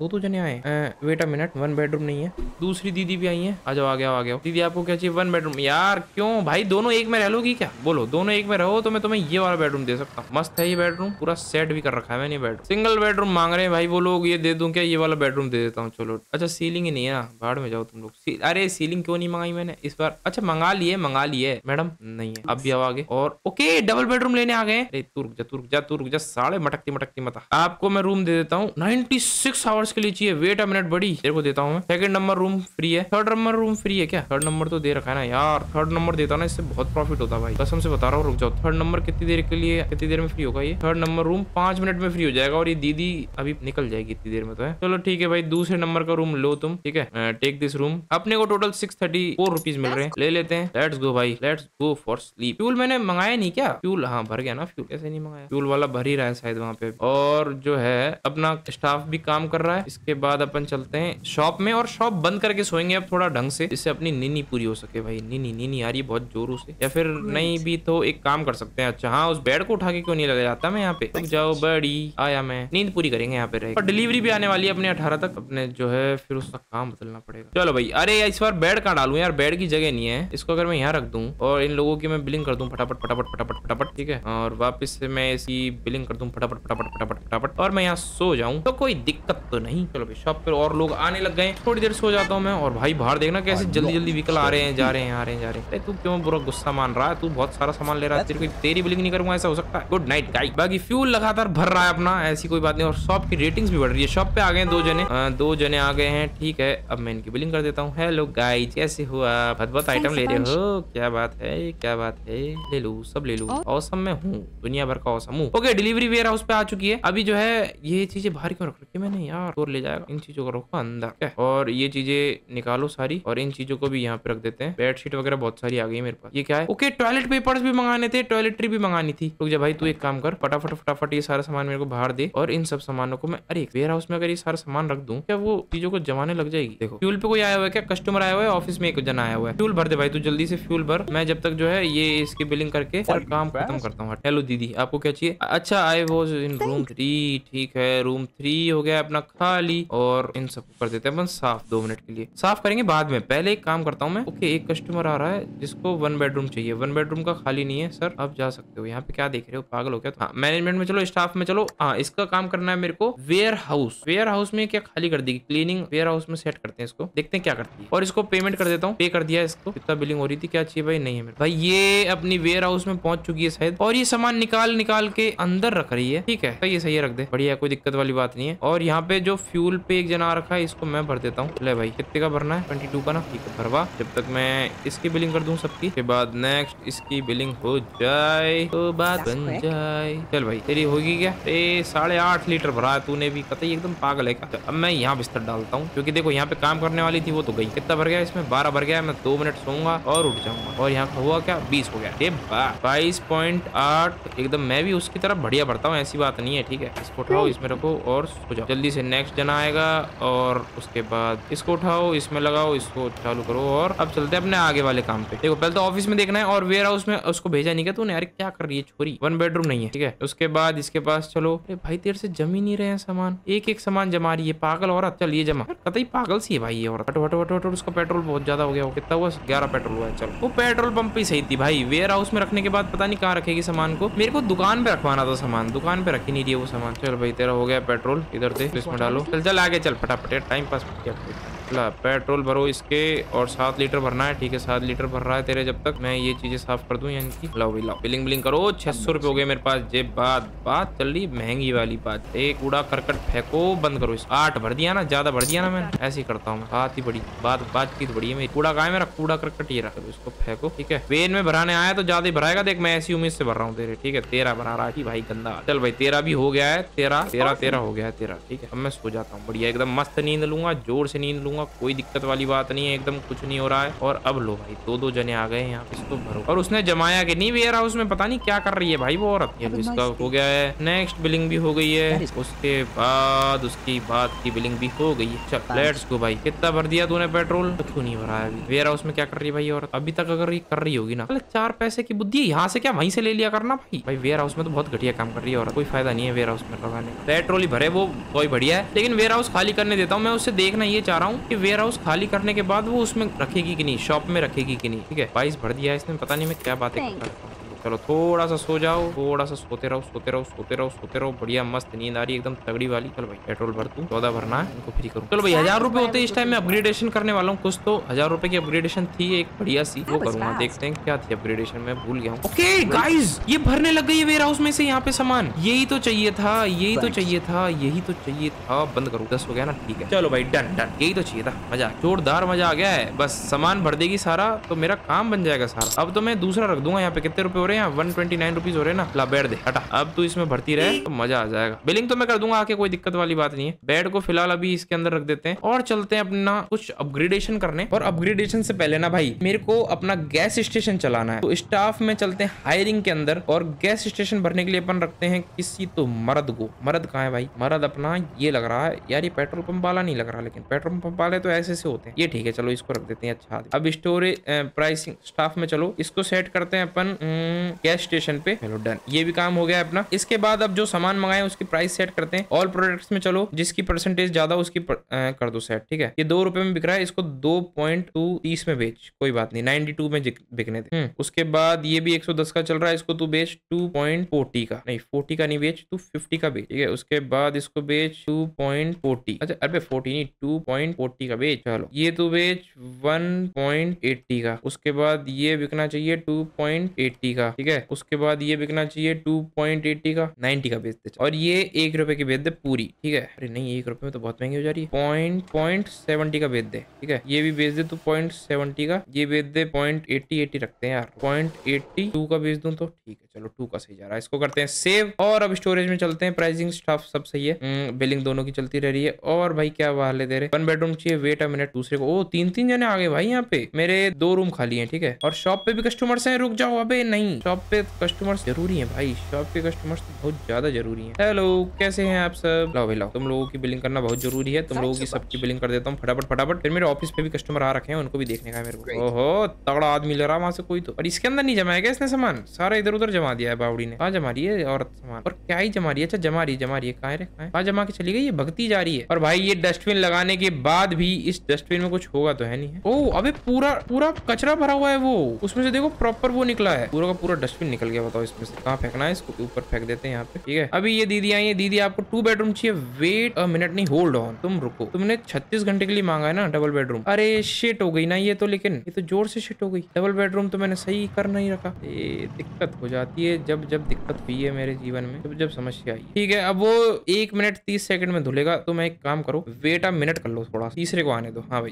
दो जने आए। Wait a minute, one bedroom नहीं है, दूसरी दीदी भी आई है। आ जाओ, आ गया आ गया। दीदी आपको क्या चाहिए? One bedroom. यार क्यों भाई दोनों एक में रह लोगी क्या? बोलो दोनों एक में रहो तो मैं तुम्हें ये वाला बेडरूम दे सकता हूँ। मस्त है ये बेडरूम, पूरा सेट भी कर रखा है मैंने। बेडरूम सिंगल बेडरूम मांग रहे हैं भाई वो लोग, ये दे दूं क्या? ये वाला बेडरूम दे देता हूँ चलो। अच्छा सीलिंग ही नहीं है, भाड़ में जाओ तुम लोग। अरे सीलिंग क्यों नहीं मंगाई मैंने इस बार? अच्छा मंगा लिए मैडम, नहीं है। अब भी आ गए और ओके डबल बेडरूम लेने आ गए। अरे तुर्क जा, साले मटकती मत। आपको मैं रूम दे देता हूँ 96 आवर्स के लिए चाहिए। वेट अ मिनट बड़ी, तेरे को देता हूँ मैं। सेकंड नंबर रूम फ्री है, थर्ड नंबर रूम फ्री है क्या? थर्ड नंबर तो दे रखा है ना यार, थर्ड नंबर देता ना, इससे बहुत प्रॉफिट होता भाई, कसम से बता रहा हूँ। रुक जाओ, थर्ड नंबर कितनी देर के लिए, कितनी देर में फ्री होगा ये? थर्ड नंबर रूम 5 मिनट में फ्री हो जाएगा। और ये दीदी अभी निकल जाएगी इतनी देर में तो है, चलो ठीक है भाई। दूसरे नंबर का रूम लो तुम, ठीक है टेक दिस रूम। अपने को टोटल 634 रुपीज मिल रहे हैं, ले लेते हैं। लेट्स गो भाई, let's go for sleep. Fuel मैंने मंगाया नहीं क्या? फ्यूल हाँ भर गया ना, फ्यूल कैसे नहीं मंगाया? फ्यूल वाला भर ही रहा है शायद वहाँ पे। और जो है अपना स्टाफ भी काम कर रहा है। इसके बाद अपन चलते हैं शॉप में और शॉप बंद करके सोएंगे अब थोड़ा ढंग से, जिससे अपनी नीनी पूरी हो सके भाई। नीनी आ रही है बहुत जोरों से, या फिर नहीं भी तो एक काम कर सकते हैं। अच्छा हाँ उस बेड को उठा के क्यों नहीं लगा जाता मैं यहाँ पे? तो जाओ बड़ी आया, मैं नींद पूरी करेंगे यहाँ पे रहे। और डिलीवरी भी आने वाली है अपने 18 तक, अपने जो है फिर उसका काम बदलना पड़ेगा। चलो भाई, अरे इस बार बेड कहाँ डालू यार, बेड की जगह नहीं है। इसको अगर मैं यहाँ रख दूँ और इन लोगों की मैं बिलिंग कर दूँ फटाफट, ठीक है, और वापस से मैं इसकी बिलिंग कर दूँ फटाफट और मैं यहाँ सो जाऊँ तो कोई दिक्कत तो नहीं। चलो भाई शॉप पर और लोग आने लग गए, थोड़ी देर सो जाता हूँ मैं। और भाई बाहर देखना कैसे जल्दी व्हीकल आ रहे हैं, जा रहे हैं, आ रहे हैं, जा रहे हैं। तू क्यों बुरा गुस्सा मान रहा है? तू बहुत सारा सामान ले रहा है, तेरी बिलिंग नहीं करूंगा, ऐसा हो सकता है? Good night guys. बाकी फ्यूल लगातार भर रहा है अपना, ऐसी कोई बात नहीं। और शॉप की रेटिंग्स भी बढ़ रही है। शॉप पे आ गए दो जने आ गए हैं, ठीक है। अब मैं इनकी बिलिंग कर देता हूँ। हेलो गाइस, कैसे हो आप? बहुत आइटम ले रहे हो, क्या बात है, क्या बात है, ले लू, सब ले लू। औसम मैं हूँ, दुनिया भर का औसम हूँ। ओके डिलीवरी वेयर हाउस पे आ चुकी है। अभी जो है ये चीजें बाहर क्यों रख रखी मैंने यार, और ले जाएगा। इन चीजों को रखो अंदर और ये चीजें निकालो सारी, और इन चीजों को भी यहाँ पे रख देते हैं। बेडशीट वगैरह बहुत सारी आ गई मेरे पास। ये क्या है? ओके टॉयलेट पेपर्स भी मंगाने थे, टॉयलेट्री भी मंगानी थी। रुक जा भाई तू एक काम कर, फटाफट ये सारा सामान मेरे को बाहर दे। और इन सब सामानों को मैं, अरे वेयर हाउस में अगर ये सारा सामान रख दूं क्या वो चीजों को जमाने लग जाएगी? देखो फ्यूल पे कोई आया हुआ है क्या? कस्टमर आया हुआ है, ऑफिस में एक जना आया हुआ है। फ्यूल भर दे भाई तू जल्दी से, फ्यूल भर। मैं जब तक जो है ये इसकी बिलिंग करके काम खत्म करता हूँ। हेलो दीदी आपको क्या चाहिए? अच्छा आई वॉज इन रूम 3, ठीक है रूम 3 हो गया अपना खाली। और इन सब कर देते हैं अपन साफ 2 मिनट के लिए, साफ करेंगे बाद में। पहले एक काम करता हूँ मैं, ओके एक कस्टमर आ रहा है जिसको 1 बेडरूम चाहिए, 1 बेडरूम का खाली नहीं है। सर आप जा सकते हो। यहाँ पे क्या देख रहे हो, पागल हो क्या? हाँ मैनेजमेंट में चलो, स्टाफ में चलो। हाँ इसका काम करना है मेरे को वेयर हाउस। वेयर हाउस में क्या खाली कर देगी? क्लीनिंग वेयर हाउस में सेट करते हैं इसको, देखते हैं क्या करती है। और इसको पेमेंट कर देता हूँ, पे कर दिया इसको। कितना बिलिंग हो रही थी, क्या चाहिए भाई? नहीं है मेरे भाई। ये अपनी वेयर हाउस में पहुंच चुकी है शायद, और ये सामान निकाल के अंदर रख रही है, ठीक है ये सही है, रख दे, बढ़िया, कोई दिक्कत वाली बात नहीं है। और यहाँ पे जो फ्यूल पे एक जना आ रखा है, इसको मैं भर देता हूँ। ले भाई कितने का भरना है? 22 का ना, ठीक है भरवा। जब तक मैं इसकी बिलिंग कर दूं सबकी, के बाद नेक्स्ट इसकी बिलिंग हो जाए तो बात बन जाए। चल भाई तेरी होगी क्या? 8.5 लीटर भरा है तूने भी, कतई एकदम पागल है क्या? तो अब मैं यहाँ बिस्तर डालता हूँ, क्योंकि देखो यहाँ पे काम करने वाली थी वो तो गई। कितना भर गया इसमें? 12 भर गया। मैं 2 मिनट सोऊंगा और उठ जाऊंगा। और यहाँ का हुआ क्या? 20 हो गया, 22.8 एकदम। मैं भी उसकी तरफ बढ़िया भरता हूँ, ऐसी बात नहीं है, ठीक है। इसको उठाओ, इसमें रखो और सो जाओ। जल्दी से नेक्स्ट जना आएगा और उसके बाद इसको उठाओ, इसमें लगाओ, इसको चालू करो। और अब चलते हैं अपने आगे वाले काम पे। देखो पहले तो ऑफिस में देखना है, और वेयर हाउस में उसको भेजा नहीं क्या तूने? यार क्या कर रही है छोरी, 1 बेडरूम नहीं है, ठीक है। उसके बाद इसके पास चलो। अरे भाई तेरे से जम ही नहीं रहे हैं सामान, एक सामान जमा रही है पागल औरत। चल ये जमा, कतई पागल सी है भाई ये औरत। हटो, उसका पेट्रोल बहुत ज्यादा हो गया। कितना हुआ? 11 पेट्रोल हुआ है। चलो वो पेट्रोल पंप ही सही थी भाई, वेयर हाउस में रखने के बाद पता नहीं कहाँ रखेगी सामान को। मेरे को दुकान पे रखवाना था सामान, दुकान पे रखी नहीं रही है वो सामान। चल भाई तेरा हो गया पेट्रोल, इधर से इसमें डालो। चल आगे चल फटाफट, टाइम पास। बाटला, पेट्रोल भरो इसके और 7 लीटर भरना है। ठीक है 7 लीटर भर रहा है तेरे, जब तक मैं ये चीजें साफ कर दूं इनकी। लाओ भाई लाओ, बिलिंग बिलिंग करो। 600 रुपए हो गए मेरे पास जेब। बात चल रही महंगी वाली बात। एक कूड़ा करकट फेंको, बंद करो इसको। 8 भर दिया ना, ज्यादा भर दिया ना, मैं ऐसे ही करता हूँ। बात ही बड़ी बातचीत बड़ी है मेरी। कूड़ा कहाँ है मेरा? कूड़ा करकट ये रखो, इसको फेंको। ठीक है वेन में भराने आया तो ज्यादा ही भराएगा। देख मैं ऐसी उम्मीद से भर रहा हूँ तेरे। ठीक है 13 भरा रहा है भाई, गंदा। चल भाई 13 भी हो गया है, 13 हो गया है 13। ठीक है अब मैं सो जाता हूँ, बढ़िया एकदम मस्त नींद लूंगा, जोर से नींद लूंगा, कोई दिक्कत वाली बात नहीं है, एकदम कुछ नहीं हो रहा है। और अब लो भाई 2-2 जने आ गए यहाँ, इसको भरो। और उसने जमाया कि नहीं वेयर हाउस में, पता नहीं क्या कर रही है भाई वो औरत। इसका हो गया है, नेक्स्ट बिलिंग भी हो गई है, उसके बाद उसकी बात की बिलिंग भी हो गई है। चल लेट्स गो भाई। कितना भर दिया तूने पेट्रोल? तो क्यों नहीं भरा है अभी? वेयर हाउस में क्या कर रही है भाई औरत? अभी तक अगर ये कर रही होगी ना, 4 पैसे की बुद्धि यहाँ से क्या वहीं से ले लिया करना भाई। भाई वेयर हाउस में तो बहुत घटिया काम कर रही है और कोई फायदा नहीं है वेयर हाउस में लगाने। पेट्रोल ही भरे वो कोई बढ़िया है, लेकिन वेयर हाउस खाली करने देता हूँ मैं उससे। देखना ये चाह रहा हूँ कि वेयर हाउस खाली करने के बाद वो उसमें रखेगी कि नहीं, शॉप में रखेगी कि नहीं। ठीक है 22 भर दिया इसने, पता नहीं मैं क्या बातें कर रहा हूँ। चलो थोड़ा सा सो जाओ, थोड़ा सा सोते रहो। बढ़िया मस्त नींद आ रही है एकदम तगड़ी वाली। चलो भाई पेट्रोल भर, तू 14 भरना है, इनको फ्री करूँ। चलो भाई 1000 रुपए होते हैं इस टाइम में अपग्रेडेशन करने वाला हूँ कुछ तो। 1000 रुपए की अपग्रेडेशन थी एक बढ़िया सी, वो करूंगा। देखते हैं क्या थी अपग्रेडेशन, मैं भूल गया हूँ। ओके गाइज ये भरने लग गई है वेयर हाउस में से यहाँ पे सामान। यही तो चाहिए था। बंद करूँ, 10 हो गया ना। ठीक है चलो भाई डन, यही तो चाहिए था। मजा, जोरदार मजा आ गया है। बस सामान भर देगी सारा तो मेरा काम बन जाएगा सारा। अब तो मैं दूसरा रख दूंगा यहाँ पे। कितने रुपए रहे हैं? 129 रुपीज हो रहे ना। ला बेड दे, हटा। अब तू इसमें भरती रहे तो मजा आ जाएगा। बिलिंग तो मैं कर दूंगा आके, कोई दिक्कत वाली बात नहीं है। बेड को फिलहाल अभी इसके अंदर रख देते हैं और चलते हैं अपना कुछ अपग्रेडेशन करने। और अपग्रेडेशन से पहले ना भाई मेरे को अपना गैस स्टेशन चलाना है, तो स्टाफ में चलते हैं हायरिंग के अंदर। और गैस स्टेशन भरने के लिए अपन रखते हैं किसी तो मर्द को। मर्द कहाँ है भाई? मर्द अपना ये लग रहा है यार, ये पेट्रोल पंप वाला नहीं लग रहा, लेकिन पेट्रोल पंप वाले तो ऐसे से होते हैं। ये ठीक है चलो इसको रख देते हैं। अच्छा अब स्टोरेज प्राइसिंग स्टाफ में चलो इसको सेट करते हैं अपन गैस स्टेशन पे। हेलो डन, ये भी काम हो गया अपना। इसके बाद अब जो सामान मंगाए उसकी प्राइस सेट करते हैं। ऑल प्रोडक्ट्स में चलो, जिसकी परसेंटेज ज्यादा उसकी कर दो सेट। ठीक है ये 2 रुपए में बिक रहा है, इसको 2.30 में बेच, कोई बात नहीं 92 में बिकने दे। उसके बाद ये भी 110 का चल रहा है, इसको तू बेच 2.40 का। नहीं 40 का नहीं बेच, तू 50 का बेच। ठीक है उसके बाद इसको बेच 2.40। अच्छा अरे 40 नहीं 2.40 का बेच। चलो ये तू बेच 1.80 का। उसके बाद ये बिकना चाहिए 2.80 का। ठीक है उसके बाद ये बिकना चाहिए 2.80 का। 90 का बेच दे। और ये 1 रुपए की बेच दे पूरी। ठीक है अरे नहीं 1 रुपए में तो बहुत महंगी हो जा रही है। 0.70 का बेच दे। ठीक है ये भी बेच दे तू 0.70 का। ये बेच दे 0.80 रखते हैं यार। 0.82 का बेच दूं तो ठीक है। चलो 2 का सही जा रहा है, इसको करते हैं सेव। और अब स्टोरेज में चलते हैं, प्राइसिंग स्टाफ सब सही है, बिलिंग दोनों की चलती रह रही है। और भाई क्या वाले दे रहे, 1 बेडरूम चाहिए, वेट अ मिनट। दूसरे को 3-3 जने आ गए भाई यहाँ पे, मेरे 2 रूम खाली है। ठीक है और शॉप पे भी कस्टमर्स है, रुक जाओ। अब नहीं शॉप पे कस्टमर्स जरूरी हैं भाई, शॉप पे कस्टमर्स तो बहुत ज्यादा जरूरी हैं। हेलो कैसे हैं आप सब? लाओ भाई लाओ, तुम लोगों की बिलिंग करना बहुत जरूरी है। तुम लोगों की सबकी बिलिंग कर देता हूँ फटाफट। फिर मेरे ऑफिस पे भी कस्टमर आ रखे हैं, उनको भी देखने का है मेरे को। ओहो तगड़ा आदमी ले रहा वहां से कोई तो। और इसके अंदर नहीं जमाया गया इसने सामान, सारा इधर उधर जमा दिया है बावड़ी ने। कहाँ जमा रही है औरत सामान, और क्या ही जमा रही है। अच्छा जमा रही है कहाँ जमा के चली गई, ये भगती जा रही है। और भाई ये डस्टबिन लगाने के बाद भी इस डस्टबिन में कुछ होगा तो है नहीं। ओ अबे पूरा कचरा भरा हुआ है वो, उसमें से देखो प्रॉपर वो निकला है, पूरा का पूरा डस्टबिन निकल गया। बताओ इसमें से कहाँ फेंकना है, इसको ऊपर फेंक देते हैं यहाँ पे। ठीक है अभी ये दीदी आई है। दीदी आपको 2 बेडरूम चाहिए, वेट अ मिनट, नहीं होल्ड ऑन, तुम रुको। तुमने 36 घंटे के लिए मांगा है ना डबल बेडरूम। अरे शिट हो गई ना ये तो, लेकिन ये तो जोर से शिट हो गई। डबल बेडरूम तो मैंने सही कर नहीं रखा। ये दिक्कत हो जाती है, जब जब दिक्कत हुई है मेरे जीवन में, जब समस्या आई। ठीक है अब वो 1 मिनट 30 सेकंड में धुलेगा, तो मैं एक काम करो वेट अ मिनट कर लो, थोड़ा तीसरे को आने दो। हाँ भाई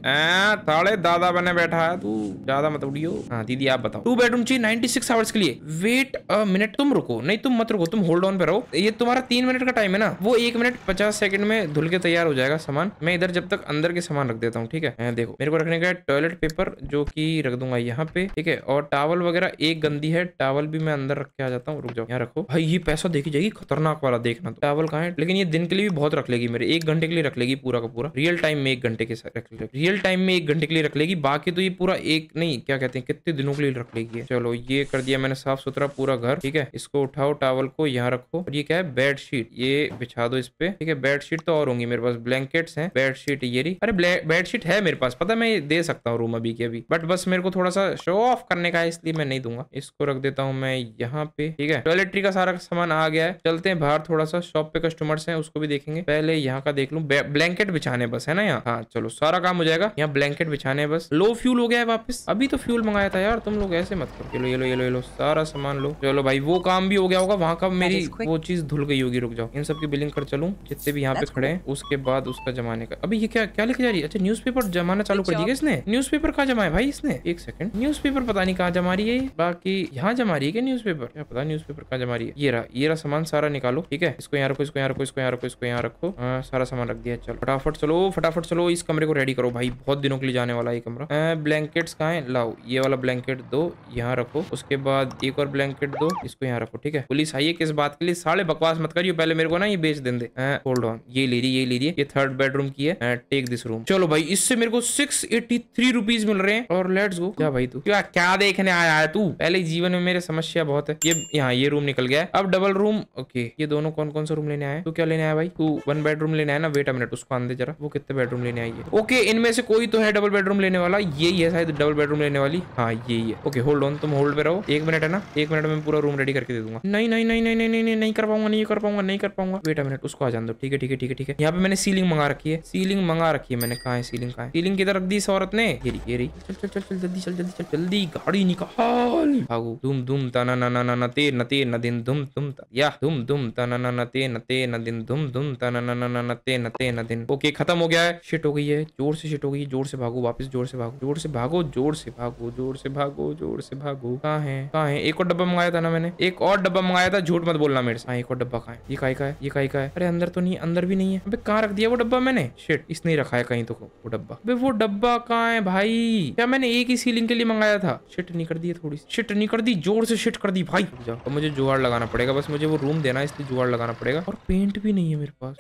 ताड़े दादा बने बैठा है तू, ज्यादा मत उड़ियो। हाँ दीदी आप बताओ, 2 बेडरूम चाहिए 96 आवर्स के लिए, वेट अ मिनट, तुम रुको, नहीं तुम मत रुको, तुम होल्ड ऑन पे रहो। ये तुम्हारा 3 मिनट का टाइम है ना, वो 1 मिनट 50 सेकंड में धुल के तैयार हो जाएगा सामान। मैं इधर जब तक अंदर के सामान रख देता हूँ। ठीक है देखो मेरे को रखने का टॉयलेट पेपर, जो कि रख दूंगा यहाँ पे। ठीक है और टावल वगैरह, एक गंदी है टावल भी मैं अंदर रख के आ जाता हूँ। रुक जाओ यहाँ रखो भाई, ये पैसा देखी जाएगी खतरनाक वाला, देखना तो टावल कहाँ है। लेकिन ये दिन के लिए भी बहुत रख लेगी मेरे, 1 घंटे के लिए रख लेगी पूरा का पूरा। रियल टाइम में 1 घंटे के लिए रख लेगी, बाकी तो ये पूरा एक नहीं क्या कहते हैं कितने दिनों के लिए रख लेगी। चलो ये कर दिया मैंने साफ सुथरा पूरा घर। ठीक है, इसको उठाओ, टॉवल को यहाँ रखो। और ये क्या है, बेड शीट, ये बिछा दो इस पे। ठीक है, बेड शीट तो और होंगी मेरे पास, ब्लैंकेट्स हैं, बेड शीट ये रही। अरे बेड शीट है मेरे पास, पता मैं दे सकता हूँ रूम अभी के अभी, बट बस मेरे को थोड़ा सा शो ऑफ करने का है इसलिए मैं नहीं दूंगा। इसको रख देता हूँ मैं यहाँ पे। ठीक है, टॉयलेटरी का सारा सामान आ गया है। चलते हैं बाहर, थोड़ा सा शॉप पे कस्टमर्स हैं उसको भी देखेंगे। पहले यहाँ का देख लूं, ब्लैंकेट बिछाने बस है ना यहाँ। हाँ चलो, सारा काम हो जाएगा, यहाँ ब्लैंकेट बिछाने बस। लो फ्यूल हो गया है वापस, अभी तो फ्यूल मंगाया था यार, तुम लोग ऐसे मत करो। चलो ये लो, ये लो, ये लो, सारा सामान लो। चलो भाई वो काम भी हो गया होगा, वहाँ का मेरी वो चीज धुल गई होगी। रुक जाओ, इन सबकी बिलिंग कर चलूँ जितने भी यहाँ पे खड़े हैं, उसके बाद उसका जमाने का। अभी ये क्या क्या लिखा जा रही है? अच्छा, न्यूज़पेपर जमाना चालू कर दिया इसने। न्यूज़पेपर कहाँ जमाया भाई इसने? एक सेकंड, न्यूज़पेपर पता नहीं कहाँ जमा रही है, बाकी यहाँ जमा रही है न्यूज़पेपर, क्या पता न्यूज़पेपर कहाँ जमा रही है। ये रहा सामान सारा, निकालो। ठीक है, इसको यहाँ रखो, इसको यहाँ रखो, इसको यहाँ रखो, इसको यहाँ रखो। सारा सामान रख दिया। चलो फटाफट चलो, फटाफट चलो, इस कमरे को रेडी करो भाई, बहुत दिनों के लिए जाने वाला है ये कमरा। ब्लैंकेट्स कहाँ है? लाओ, ये वाला ब्लैंकेट दो यहाँ रखो, उसके बाद एक और ब्लैंकेट दो, इसको यहाँ रखो। ठीक है, पुलिस आई है किस बात के लिए? साले बकवास मत करियो, पहले मेरे को ना ये बेच दें दे। होल्ड ऑन, ये ले रही, ये ले रही, ये 3rd बेडरूम की है। Take this room. चलो भाई, इससे मेरे को 683 रुपीज मिल रहे हैं और लेट्स गो। क्या भाई तू क्या देखने आया है तू? पहले जीवन में मेरे समस्या बहुत है। ये यहाँ ये रूम निकल गया है, अब डबल रूम। ओके, ये दोनों कौन कौन सा रूम लेने आया? तू क्या लेने आया भाई? तू 1 बेडरूम लेने आया ना? वेट अ मिनट, उसको आने दे जरा, वो कितने बेडरूम लेने आई है? ओके, इनमें से कोई तो है डबल बेडरूम लेने वाला, यही है शायद डबल बेडरूम लेने वाली। हाँ यही है। ओके होल्ड ऑन, तुम होल्ड पे रहो, 1 मिनट है ना, 1 मिनट में पूरा रूम रेडी करके दे दूंगा। नहीं नहीं नहीं नहीं नहीं नहीं, नहीं कर पाऊंगा, नहीं कर पाऊंगा, नहीं कर पाऊंगा। वेट अ मिनट, उसको आ जाने दो। ठीक है ठीक है ठीक है ठीक है। यहाँ पे मैंने सीलिंग मंगा रखी है, सीलिंग मंगा रखी है मैंने। कहाँ है सीलिंग? कहाँ है सीलिंग? किधर रख दी इस औरत ने? ये रही। चल चल चल चल, जल्दी चल, जल्दी चल, जल्दी गाड़ी निकाल, भागो। धूम धूम ताना ना ना ना ते न ते न दिन धूम धूम या धूम धूम ताना ना न ते न दिन धूम धूम ताना ना न ते न दिन। ओके खत्म हो गया है, शिट हो गई है, जोर से शिट हो गई, जोर से भागो वापस, जोर से भागो, जोर से भागो, जोर से भागो, जोर से भागो, जोर से भागो। कहाँ है? कहाँ है? एक और डब्बा मंगाया था ना मैंने, एक और डब्बा मंगाया था, झूठ मत बोलना मेरे से। हाँ एक और डब्बा। कहाँ है? ये काई का है, ये काई का है। अरे अंदर तो नहीं, अंदर भी नहीं है। अबे कहाँ रख दिया वो डब्बा मैंने? शिट, इसने ही रखा है कहीं तो वो डब्बा। अबे वो डब्बा कहाँ है भाई? क्या मैंने एक ही सीलिंग के लिए मंगाया था? शिट नहीं कर दी, थोड़ी शिट नहीं कर दी, जोर से शिट कर दी भाई। जाओ, मुझे जुगाड़ लगाना पड़ेगा, बस मुझे वो रूम देना है इसलिए जुगाड़ लगाना पड़ेगा। और पेंट भी नहीं है मेरे पास।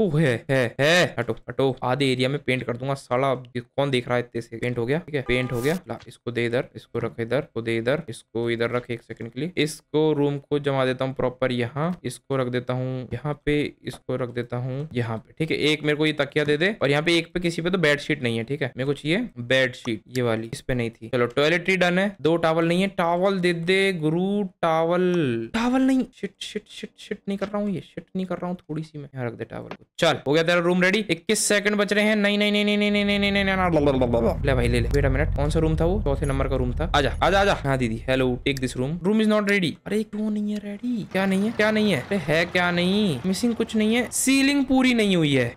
ओ है, हटो हटो, आधे एरिया में पेंट कर दूंगा साला, कौन देख रहा है इतने से। पेंट हो गया, ठीक है पेंट हो गया। ला, इसको दे इधर, इसको रख इधर, इसको दे इधर, इसको इधर रख 1 सेकंड के लिए। इसको रूम को जमा देता हूँ प्रॉपर यहाँ, इसको रख देता हूँ यहाँ पे, इसको रख देता हूँ यहाँ पे। ठीक है, एक मेरे को ये तकिया दे दे। और यहाँ पे एक पे किसी पे तो बेडशीट नहीं है। ठीक है, मेरे को चाहिए बेडशीट, ये वाली, इस पे नहीं थी। चलो टॉयलेटरी डन है, 2 टॉवल नहीं है, टॉवल दे दे गुरु, टॉवल, टॉवल नहीं, शिट शिट शिट शिट नहीं कर रहा हूँ, ये शिट नहीं कर रहा हूँ, थोड़ी सी मैं यहाँ रख दे टॉवल। चल हो गया तेरा रूम रेडी, 21 सेकंड बच रहे हैं। नहीं नहीं नहीं नहीं नहीं नहीं नहीं नहीं, ले भाई ले ले। वेट अ मिनट, कौन सा रूम था वो? 4थे नंबर का रूम था। आजा आजा आजा। हाँ दीदी, hello, take this room, room is not ready. अरे क्यों नहीं है रेडी? क्या नहीं है? क्या नहीं है? अरे है क्या नहीं? मिसिंग कुछ नहीं है, सीलिंग पूरी नहीं हुई है।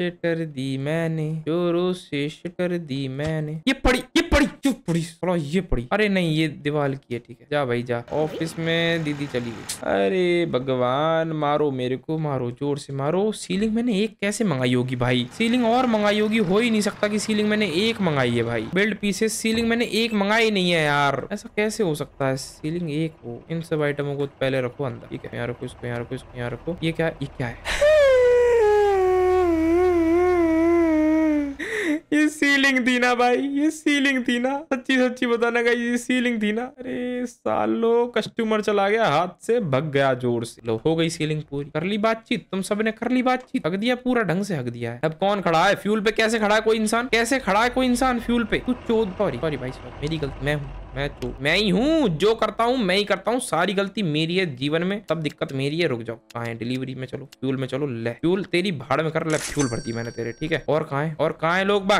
शिट कर दी मैंने, जोरों से शिट कर दी मैंने। ये पड़ी, ये पड़ी, चुप पड़ी, चलो ये पड़ी। अरे नहीं, ये दीवार की है। ठीक है, जा भाई जा, ऑफिस में दीदी चली गई। अरे भगवान, मारो मेरे को, मारो जोर से मारो। सीलिंग मैंने एक कैसे मंगाई होगी भाई? सीलिंग और मंगाई होगी, हो ही नहीं सकता कि सीलिंग मैंने एक मंगाई है भाई। बिल्ड पीसेस, सीलिंग मैंने एक मंगाई नहीं है यार, ऐसा कैसे हो सकता है? सीलिंग एक हो। इन सब आइटमों को पहले रखो अंदर। ठीक है, यहाँ रखो, इसको यहाँ रखो, इसको यहाँ रखो। ये क्या है? ये क्या है? ये सीलिंग थी ना भाई, ये सीलिंग थी ना, सच्ची सच्ची बताना गाइस, ये सीलिंग थी ना। अरे सालो, कस्टमर चला गया हाथ से, भग गया जोर से। लो हो गई सीलिंग पूरी, कर ली बातचीत, तुम सबने कर ली बातचीत, हक दिया पूरा ढंग से हक दिया है। अब कौन खड़ा है फ्यूल पे? कैसे खड़ा है कोई इंसान? कैसे खड़ा है कोई इंसान फ्यूल पे? तू चोद, सॉरी सॉरी भाई साहब, मेरी गलती, मैं हूँ, मैं ही हूँ, जो करता हूँ मैं ही करता हूँ, सारी गलती मेरी है जीवन में, सब दिक्कत मेरी है। रुक जाओ, कहाँ है? डिलीवरी में चलो, फ्यूल में चलो, ले फ्यूल तेरी भाड़ में कर, ले फ्यूल भरती मैंने तेरे। ठीक है, और कहाँ है? और कहाँ है लोग बाग?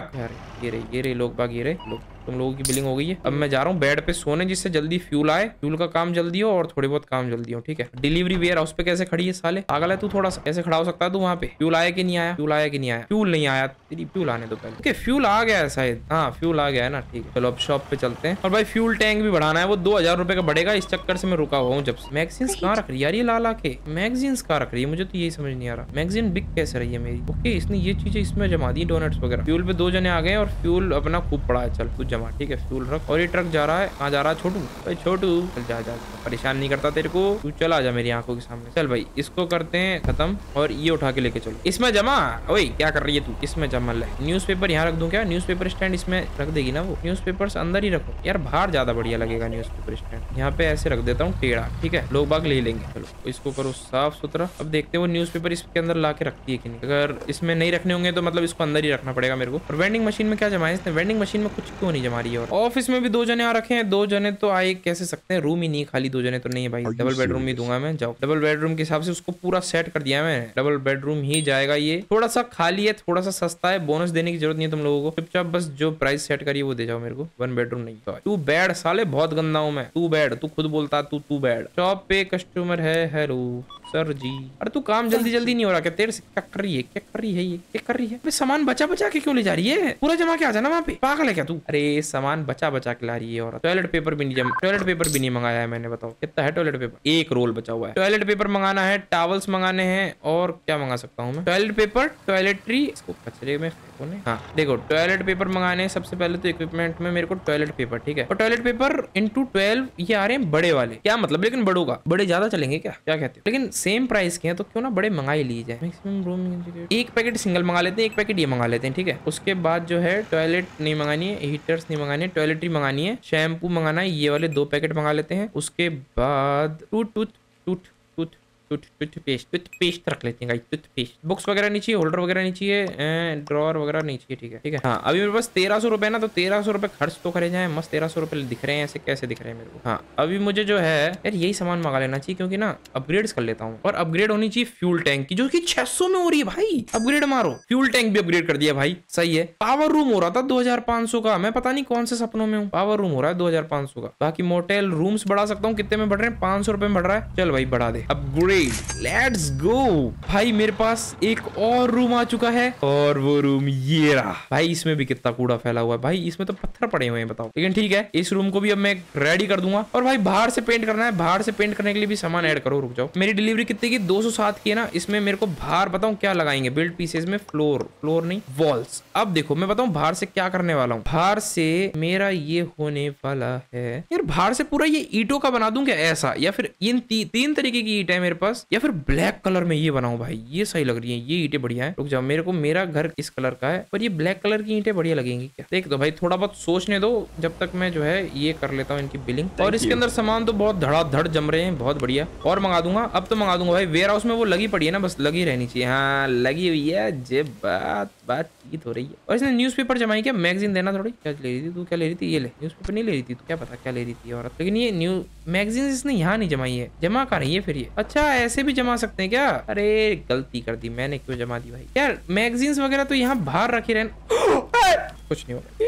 ये रे लोग बाग, ये रहे लोग। तुम लोगों की बिलिंग हो गई है, अब मैं जा रहा हूँ बेड पे सोने, जिससे जल्दी फ्यूल आए, फ्यूल का काम जल्दी हो और थोड़ी बहुत काम जल्दी हो। ठीक है, डिलीवरी वेयर हाउस पे कैसे खड़ी है साले? पागल है तू? थोड़ा सा कैसे खड़ा हो सकता है तू वहाँ पे? फ्यूल आया कि नहीं आया? फ्यूल आया कि नहीं आया? फ्यूल नहीं आया, तेरी फ्यूल आने दो पहले। ओके, फ्यूल आ गया है शायद, हाँ फ्यूल आ गया है ना। ठीक है, चलो अब शॉप पे चलते हैं। और भाई फ्यूल टैंक भी बढ़ाना है, वो 2000 रुपए का बढ़ेगा, इस चक्कर से मैं रुका हुआ हूँ जब से। मैगजीन्स कहाँ रख रही है यार ये लाला के? मैगजीन्स कहाँ रख रही है? मुझे तो यही समझ नहीं आ रहा, मैगजीन बिक कैसे रही है मेरी? ओके, इसने ये चीजें इसमें जमा दी, डोनट्स वगैरह। फ्यूल पे 2 जने आ गए और फ्यूल अपना खूब पड़ा है। चल तू जमा, ठीक है स्टूल रख। और ये ट्रक जा रहा है, कहाँ जा रहा है छोटू? भाई छोटू चल जा, जा परेशान नहीं करता तेरे को, तू चला जा मेरी आंखों के सामने। चल भाई इसको करते हैं खत्म, और ये उठा के लेके चलो। इसमें जमा, ओए क्या कर रही है तू? इसमें जमा ले। न्यूज़पेपर यहाँ रख दूं क्या? न्यूज़पेपर स्टैंड इसमें रख देगी ना वो। न्यूज़पेपर्स अंदर ही रखो यार, बाहर ज्यादा बढ़िया लगेगा न्यूज़पेपर स्टैंड। यहाँ पे ऐसे रख देता हूँ टेढ़ा, ठीक है लोग बाग ले लेंगे। चलो इसको करो साफ सुथरा। अब देखते हैं वो न्यूज़पेपर इसके अंदर ला के रखती है कि नहीं। अगर इसमें नहीं रखने होंगे तो मतलब इसको अंदर ही रखना पड़ेगा मेरे को। और वेंडिंग मशीन में क्या जमा है इसने? वेंडिंग मशीन में कुछ क्यों नहीं जमा रही है? और ऑफिस में भी दो जने आ रखे हैं, दो जने तो आए कैसे सकते हैं, रूम ही नहीं खाली, दो जने तो नहीं है भाई। डबल बेडरूम भी दूंगा मैं, जाओ। डबल बेडरूम के हिसाब से उसको पूरा सेट कर दिया मैंने, डबल बेडरूम ही जाएगा। ये थोड़ा सा खाली है, थोड़ा सा सस्ता है, बोनस देने की जरूरत नहीं है तुम लोगों को, चुपचाप बस जो प्राइस सेट करिए वो दे जाओ मेरे को। वन बेडरूम नहीं, टू बेड। साले बहुत गंदा हूँ मैं, टू बेड, तू खुद बोलता टू बेड। शॉप पे कस्टमर है, हेलो सर जी। अरे तू काम जल्दी जल्दी नहीं हो रहा क्या तेरे से? क्या कर रही है, क्या कर रही है, ये क्या कर रही है? सामान बचा बचा के क्यों ले जा रही है? पूरा जमा के आ जाना वहाँ पे, पागल है क्या तू? अरे सामान बचा बचा के ला रही है। और टॉयलेट पेपर भी नहीं जमा, टॉयलेट पेपर भी नहीं मंगाया है मैंने। बताओ कितना है टॉयलेट पेपर? एक रोल बचा हुआ है। टॉयलेट पेपर मंगाना है, टॉवल्स मंगाने हैं, और क्या मंगा सकता हूँ मैं? टॉयलेट पेपर, टॉयलेट्री, इसको कचरे में फेंको नहीं। हाँ देखो टॉयलेट पेपर मंगाने हैं। सबसे पहले तो इक्विपमेंट में मेरे को टॉयलेट पेपर, ठीक है, और टॉयलेट पेपर ×12 ये आ रहे हैं बड़े वाले। क्या मतलब लेकिन बड़ों का, बड़े ज्यादा चलेंगे क्या, क्या कहते हो? लेकिन सेम प्राइस के हैं तो क्यों ना बड़े मंगा ही ली जाए। मैक्सिमम रूम एक पैकेट सिंगल मंगा लेते हैं, एक पैकेट ये मंगा लेते हैं, ठीक है। उसके बाद जो है टॉयलेट नहीं मंगानी है, हीटर्स नहीं मंगानी है, टॉयलेटरी मंगानी है, शैम्पू मंगाना है, ये वाले 2 पैकेट मंगा लेते हैं। उसके बाद टूथपेस्ट रख लेते हैं गाइस, टूथपेस्ट। बुक्स वगैरह नहीं चाहिए, होल्डर वगैरह नहीं चाहिए, ड्रॉअर वगैरह नहीं चाहिए, ठीक है ठीक है। हाँ अभी मेरे पास 1300 रुपये ना, तो 1300 रुपये खर्च तो करे जाए। मस्त 1300 रुपये दिख रहे हैं ऐसे, कैसे दिख रहे हैं मेरे को। हाँ अभी मुझे जो है यार यही सामान मंगा लेना चाहिए, क्योंकि ना अपग्रेड कर लेता हूँ। और अपग्रेड होनी चाहिए फ्यूल टैंक की, जो की 600 में हो रही है भाई। अपग्रेड मारो, फ्यूल टैंक भी अपग्रेड कर दिया भाई, सही है। पावर रूम हो रहा था 2500 का, मैं पता नहीं कौन से सपनों में हूँ। पावर रूम हो रहा है 2500 का। बाकी मोटेल रूम्स बढ़ा सकता हूँ, कितने में बढ़ रहे हैं? 500 रुपये में बढ़ रहा है, चल भाई बढ़ा दे। अपग्रेड, लेट्स गो भाई। मेरे पास एक और रूम आ चुका है, और वो रूम ये रहा भाई। इसमें भी कितना कूड़ा फैला हुआ है भाई, इसमें तो पत्थर पड़े हुए हैं बताओ। लेकिन ठीक है, इस रूम को भी अब मैं रेडी कर दूंगा। और भाई बाहर से पेंट करना है, बाहर से पेंट करने के लिए भी सामान ऐड करो। रुक जाओ, मेरी डिलीवरी कितने की? 207 की है ना। इसमें मेरे को बाहर बताऊं क्या लगाएंगे? बिल्ड पीसेज में फ्लोर नहीं, वॉल्स। अब देखो मैं बताऊं बाहर से क्या करने वाला हूँ। बाहर से मेरा ये होने वाला है यार, बाहर से पूरा ये ईंटों का बना दूं क्या ऐसा, या फिर इन 3 तरीके की ईंट है मेरे पास, या फिर ब्लैक कलर में ये बनाऊं भाई। ये सही लग रही है, ये ईंटें बढ़िया है। रुक जाओ, मेरे को मेरा घर इस कलर का है, पर ये ब्लैक कलर की ईंटें बढ़िया लगेंगी क्या? देख दो भाई, थोड़ा बहुत सोचने दो जब तक मैं जो है ये कर लेता हूँ इनकी बिलिंग। और इसके अंदर सामान तो बहुत धड़ाधड़ जम रहे हैं, बहुत बढ़िया। और मंगा दूंगा, अब तो मंगा दूंगा भाई। वेयर हाउस में वो लगी पड़ी है ना, बस लगी रहनी चाहिए। हाँ लगी हुई है, जे बातचीत हो रही है। और इसने न्यूज पेपर जमाई क्या? मैगजीन देना थोड़ी। क्या ले रही थी तू? क्या ले रही थी? ये ले, न्यूज पेपर नहीं ले रही थी तो क्या पता क्या ले रही थी औरत। लेकिन ये न्यू मैगजीन इसने यहाँ नहीं जमाई है, जमा कर रही है फिर ये। अच्छा ऐसे भी जमा सकते हैं क्या? अरे गलती कर दी मैंने, क्यों जमा दी भाई यार? मैगजीन्स वगैरह तो यहाँ बाहर रखे रहने, कुछ नहीं होगा।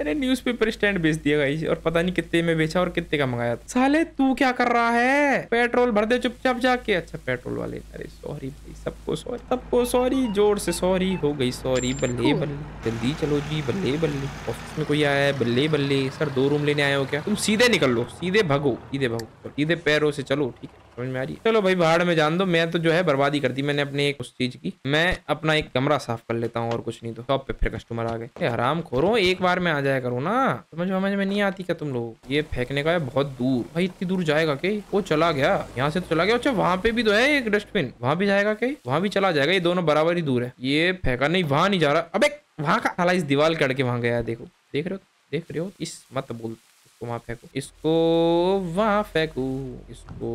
अरे न्यूज़पेपर स्टैंड बेच दिया गाइस, और पता नहीं कितने में बेचा और कितने का मंगाया था। साले तू क्या कर रहा है? पेट्रोल भर दे चुपचाप जाके। अच्छा पेट्रोल वाले, अरे सॉरी भाई, सबको सॉरी, सबको सॉरी, जोर से सॉरी हो गई, सॉरी। बल्ले बल्ले, जल्दी चलो जी, बल्ले बल्ले। ऑफिस में कोई आया है, बल्ले बल्ले। सर 2 रूम लेने आए हो क्या? तुम सीधे निकल लो, सीधे भगो, सीधे भगो, सीधे पैरों से चलो, ठीक है समझ में आ रही है। चलो भाई भाड़ में जान दो, मैं तो जो है बर्बादी कर दी मैंने अपने एक उस चीज की। मैं अपना एक कमरा साफ कर लेता हूँ और कुछ नहीं। तो शॉप पे फिर कस्टमर आ गए। हराम खोरो, एक बार में आ जाया करो ना, समझ में नहीं आती क्या तुम लोग? ये फेंकने का है बहुत दूर भाई, इतनी दूर जाएगा के? वो चला गया, यहाँ से तो चला गया। अच्छा वहाँ पे भी तो है एक डस्टबिन, वहाँ भी जाएगा के? वहाँ भी चला जाएगा, ये दोनों बराबर ही दूर है। ये फेंका नहीं, वहाँ नहीं जा रहा। अबे वहाँ का हालांकि दीवार कट के वहाँ गया है, देखो देख रहे हो, देख रहे हो। इस मत बोल, वहाँ फेंको इसको, वहाँ फेंको इसको,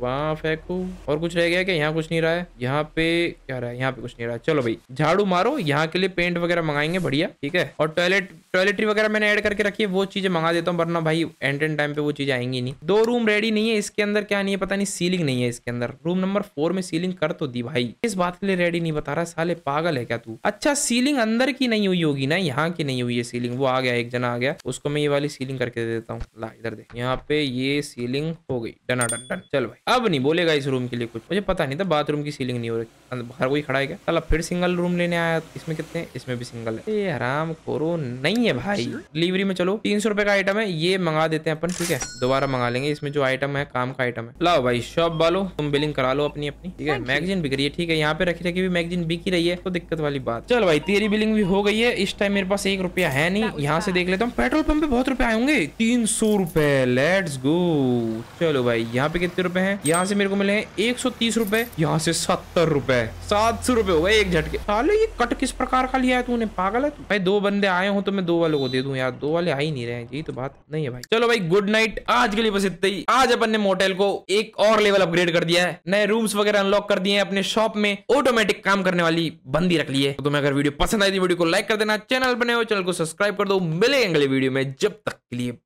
वहाँ फेंको। और कुछ रह गया क्या? यहाँ कुछ नहीं रहा है, यहाँ पे क्या रहा है? यहाँ पे कुछ नहीं रहा है। चलो भाई झाड़ू मारो, यहाँ के लिए पेंट वगैरह मंगाएंगे बढ़िया, ठीक है। और टॉयलेटरी वगैरह मैंने ऐड करके रखी है, वो चीजें मंगा देता हूँ, वरना भाई एंड टाइम पे वो चीजें आएंगी नहीं। 2 रूम रेडी नहीं है, इसके अंदर क्या नहीं है पता नहीं, सीलिंग नहीं है इसके अंदर। रूम नंबर 4 में सीलिंग कर तो दी भाई, इस बात के लिए रेडी नहीं बता रहा, साले पागल है क्या तू? अच्छा सीलिंग अंदर की नहीं हुई होगी ना, यहाँ की नहीं हुई है सीलिंग। वो आ गया, एक जना आ गया, उसको मैं ये वाली सीलिंग करके देता हूँ, ला इधर दे। यहाँ पे ये सीलिंग हो गई, डना डन डन। चल भाई अब नहीं बोलेगा इस रूम के लिए कुछ। मुझे पता नहीं था बाथरूम की सीलिंग नहीं हो रही। बाहर कोई खड़ा है क्या? साला फिर सिंगल रूम लेने आया। इसमें कितने हैं? इसमें भी सिंगल है। ये हराम खोरो नहीं है भाई। डिलीवरी में चलो 300 रुपए का आइटम है, ये मंगा देते हैं अपन। ठीक है दोबारा मंगा लेंगे। इसमें जो आइटम है काम का आइटम है। लाओ भाई शॉप वालो तुम बिलिंग करा लो अपनी अपनी। ठीक है मैगजीन बिक रही है। ठीक है यहाँ पे रखी रखी भी मैगजीन बिक ही रही है, तो दिक्कत वाली बात। चल भाई तेरी बिलिंग भी हो गई है। इस टाइम मेरे पास 1 रुपया है नहीं। यहाँ से देख लेता हूँ पेट्रोल पंप पे बहुत रुपए आए होंगे, 300 रुपए। Let's go. चलो भाई यहाँ पे कितने रुपए हैं? यहाँ से मेरे को मिले हैं 130 रुपए, यहाँ से 70 रुपए, 700 रुपए हो गए एक झटके। साले ये कट किस प्रकार का लिया है तूने? पागल है तू? भाई 2 बंदे आए हो तो मैं 2 वालों को दे दूं यार, 2 वाले आ ही नहीं रहे। यही तो बात नहीं है भाई। चलो भाई गुड नाइट, आज के लिए बस इतना ही। आज अपन ने मोटेल को एक और लेवल अपग्रेड कर दिया है, नए रूम्स वगैरह अनलॉक कर दिए हैं, अपने शॉप में ऑटोमेटिक काम करने वाली बंदी रख ली है। तो तुम्हें अगर वीडियो पसंद आई तो वीडियो को लाइक कर देना, चैनल बने हो चैनल को सब्सक्राइब कर दो। मिलेंगे अगले वीडियो में, जब तक के लिए।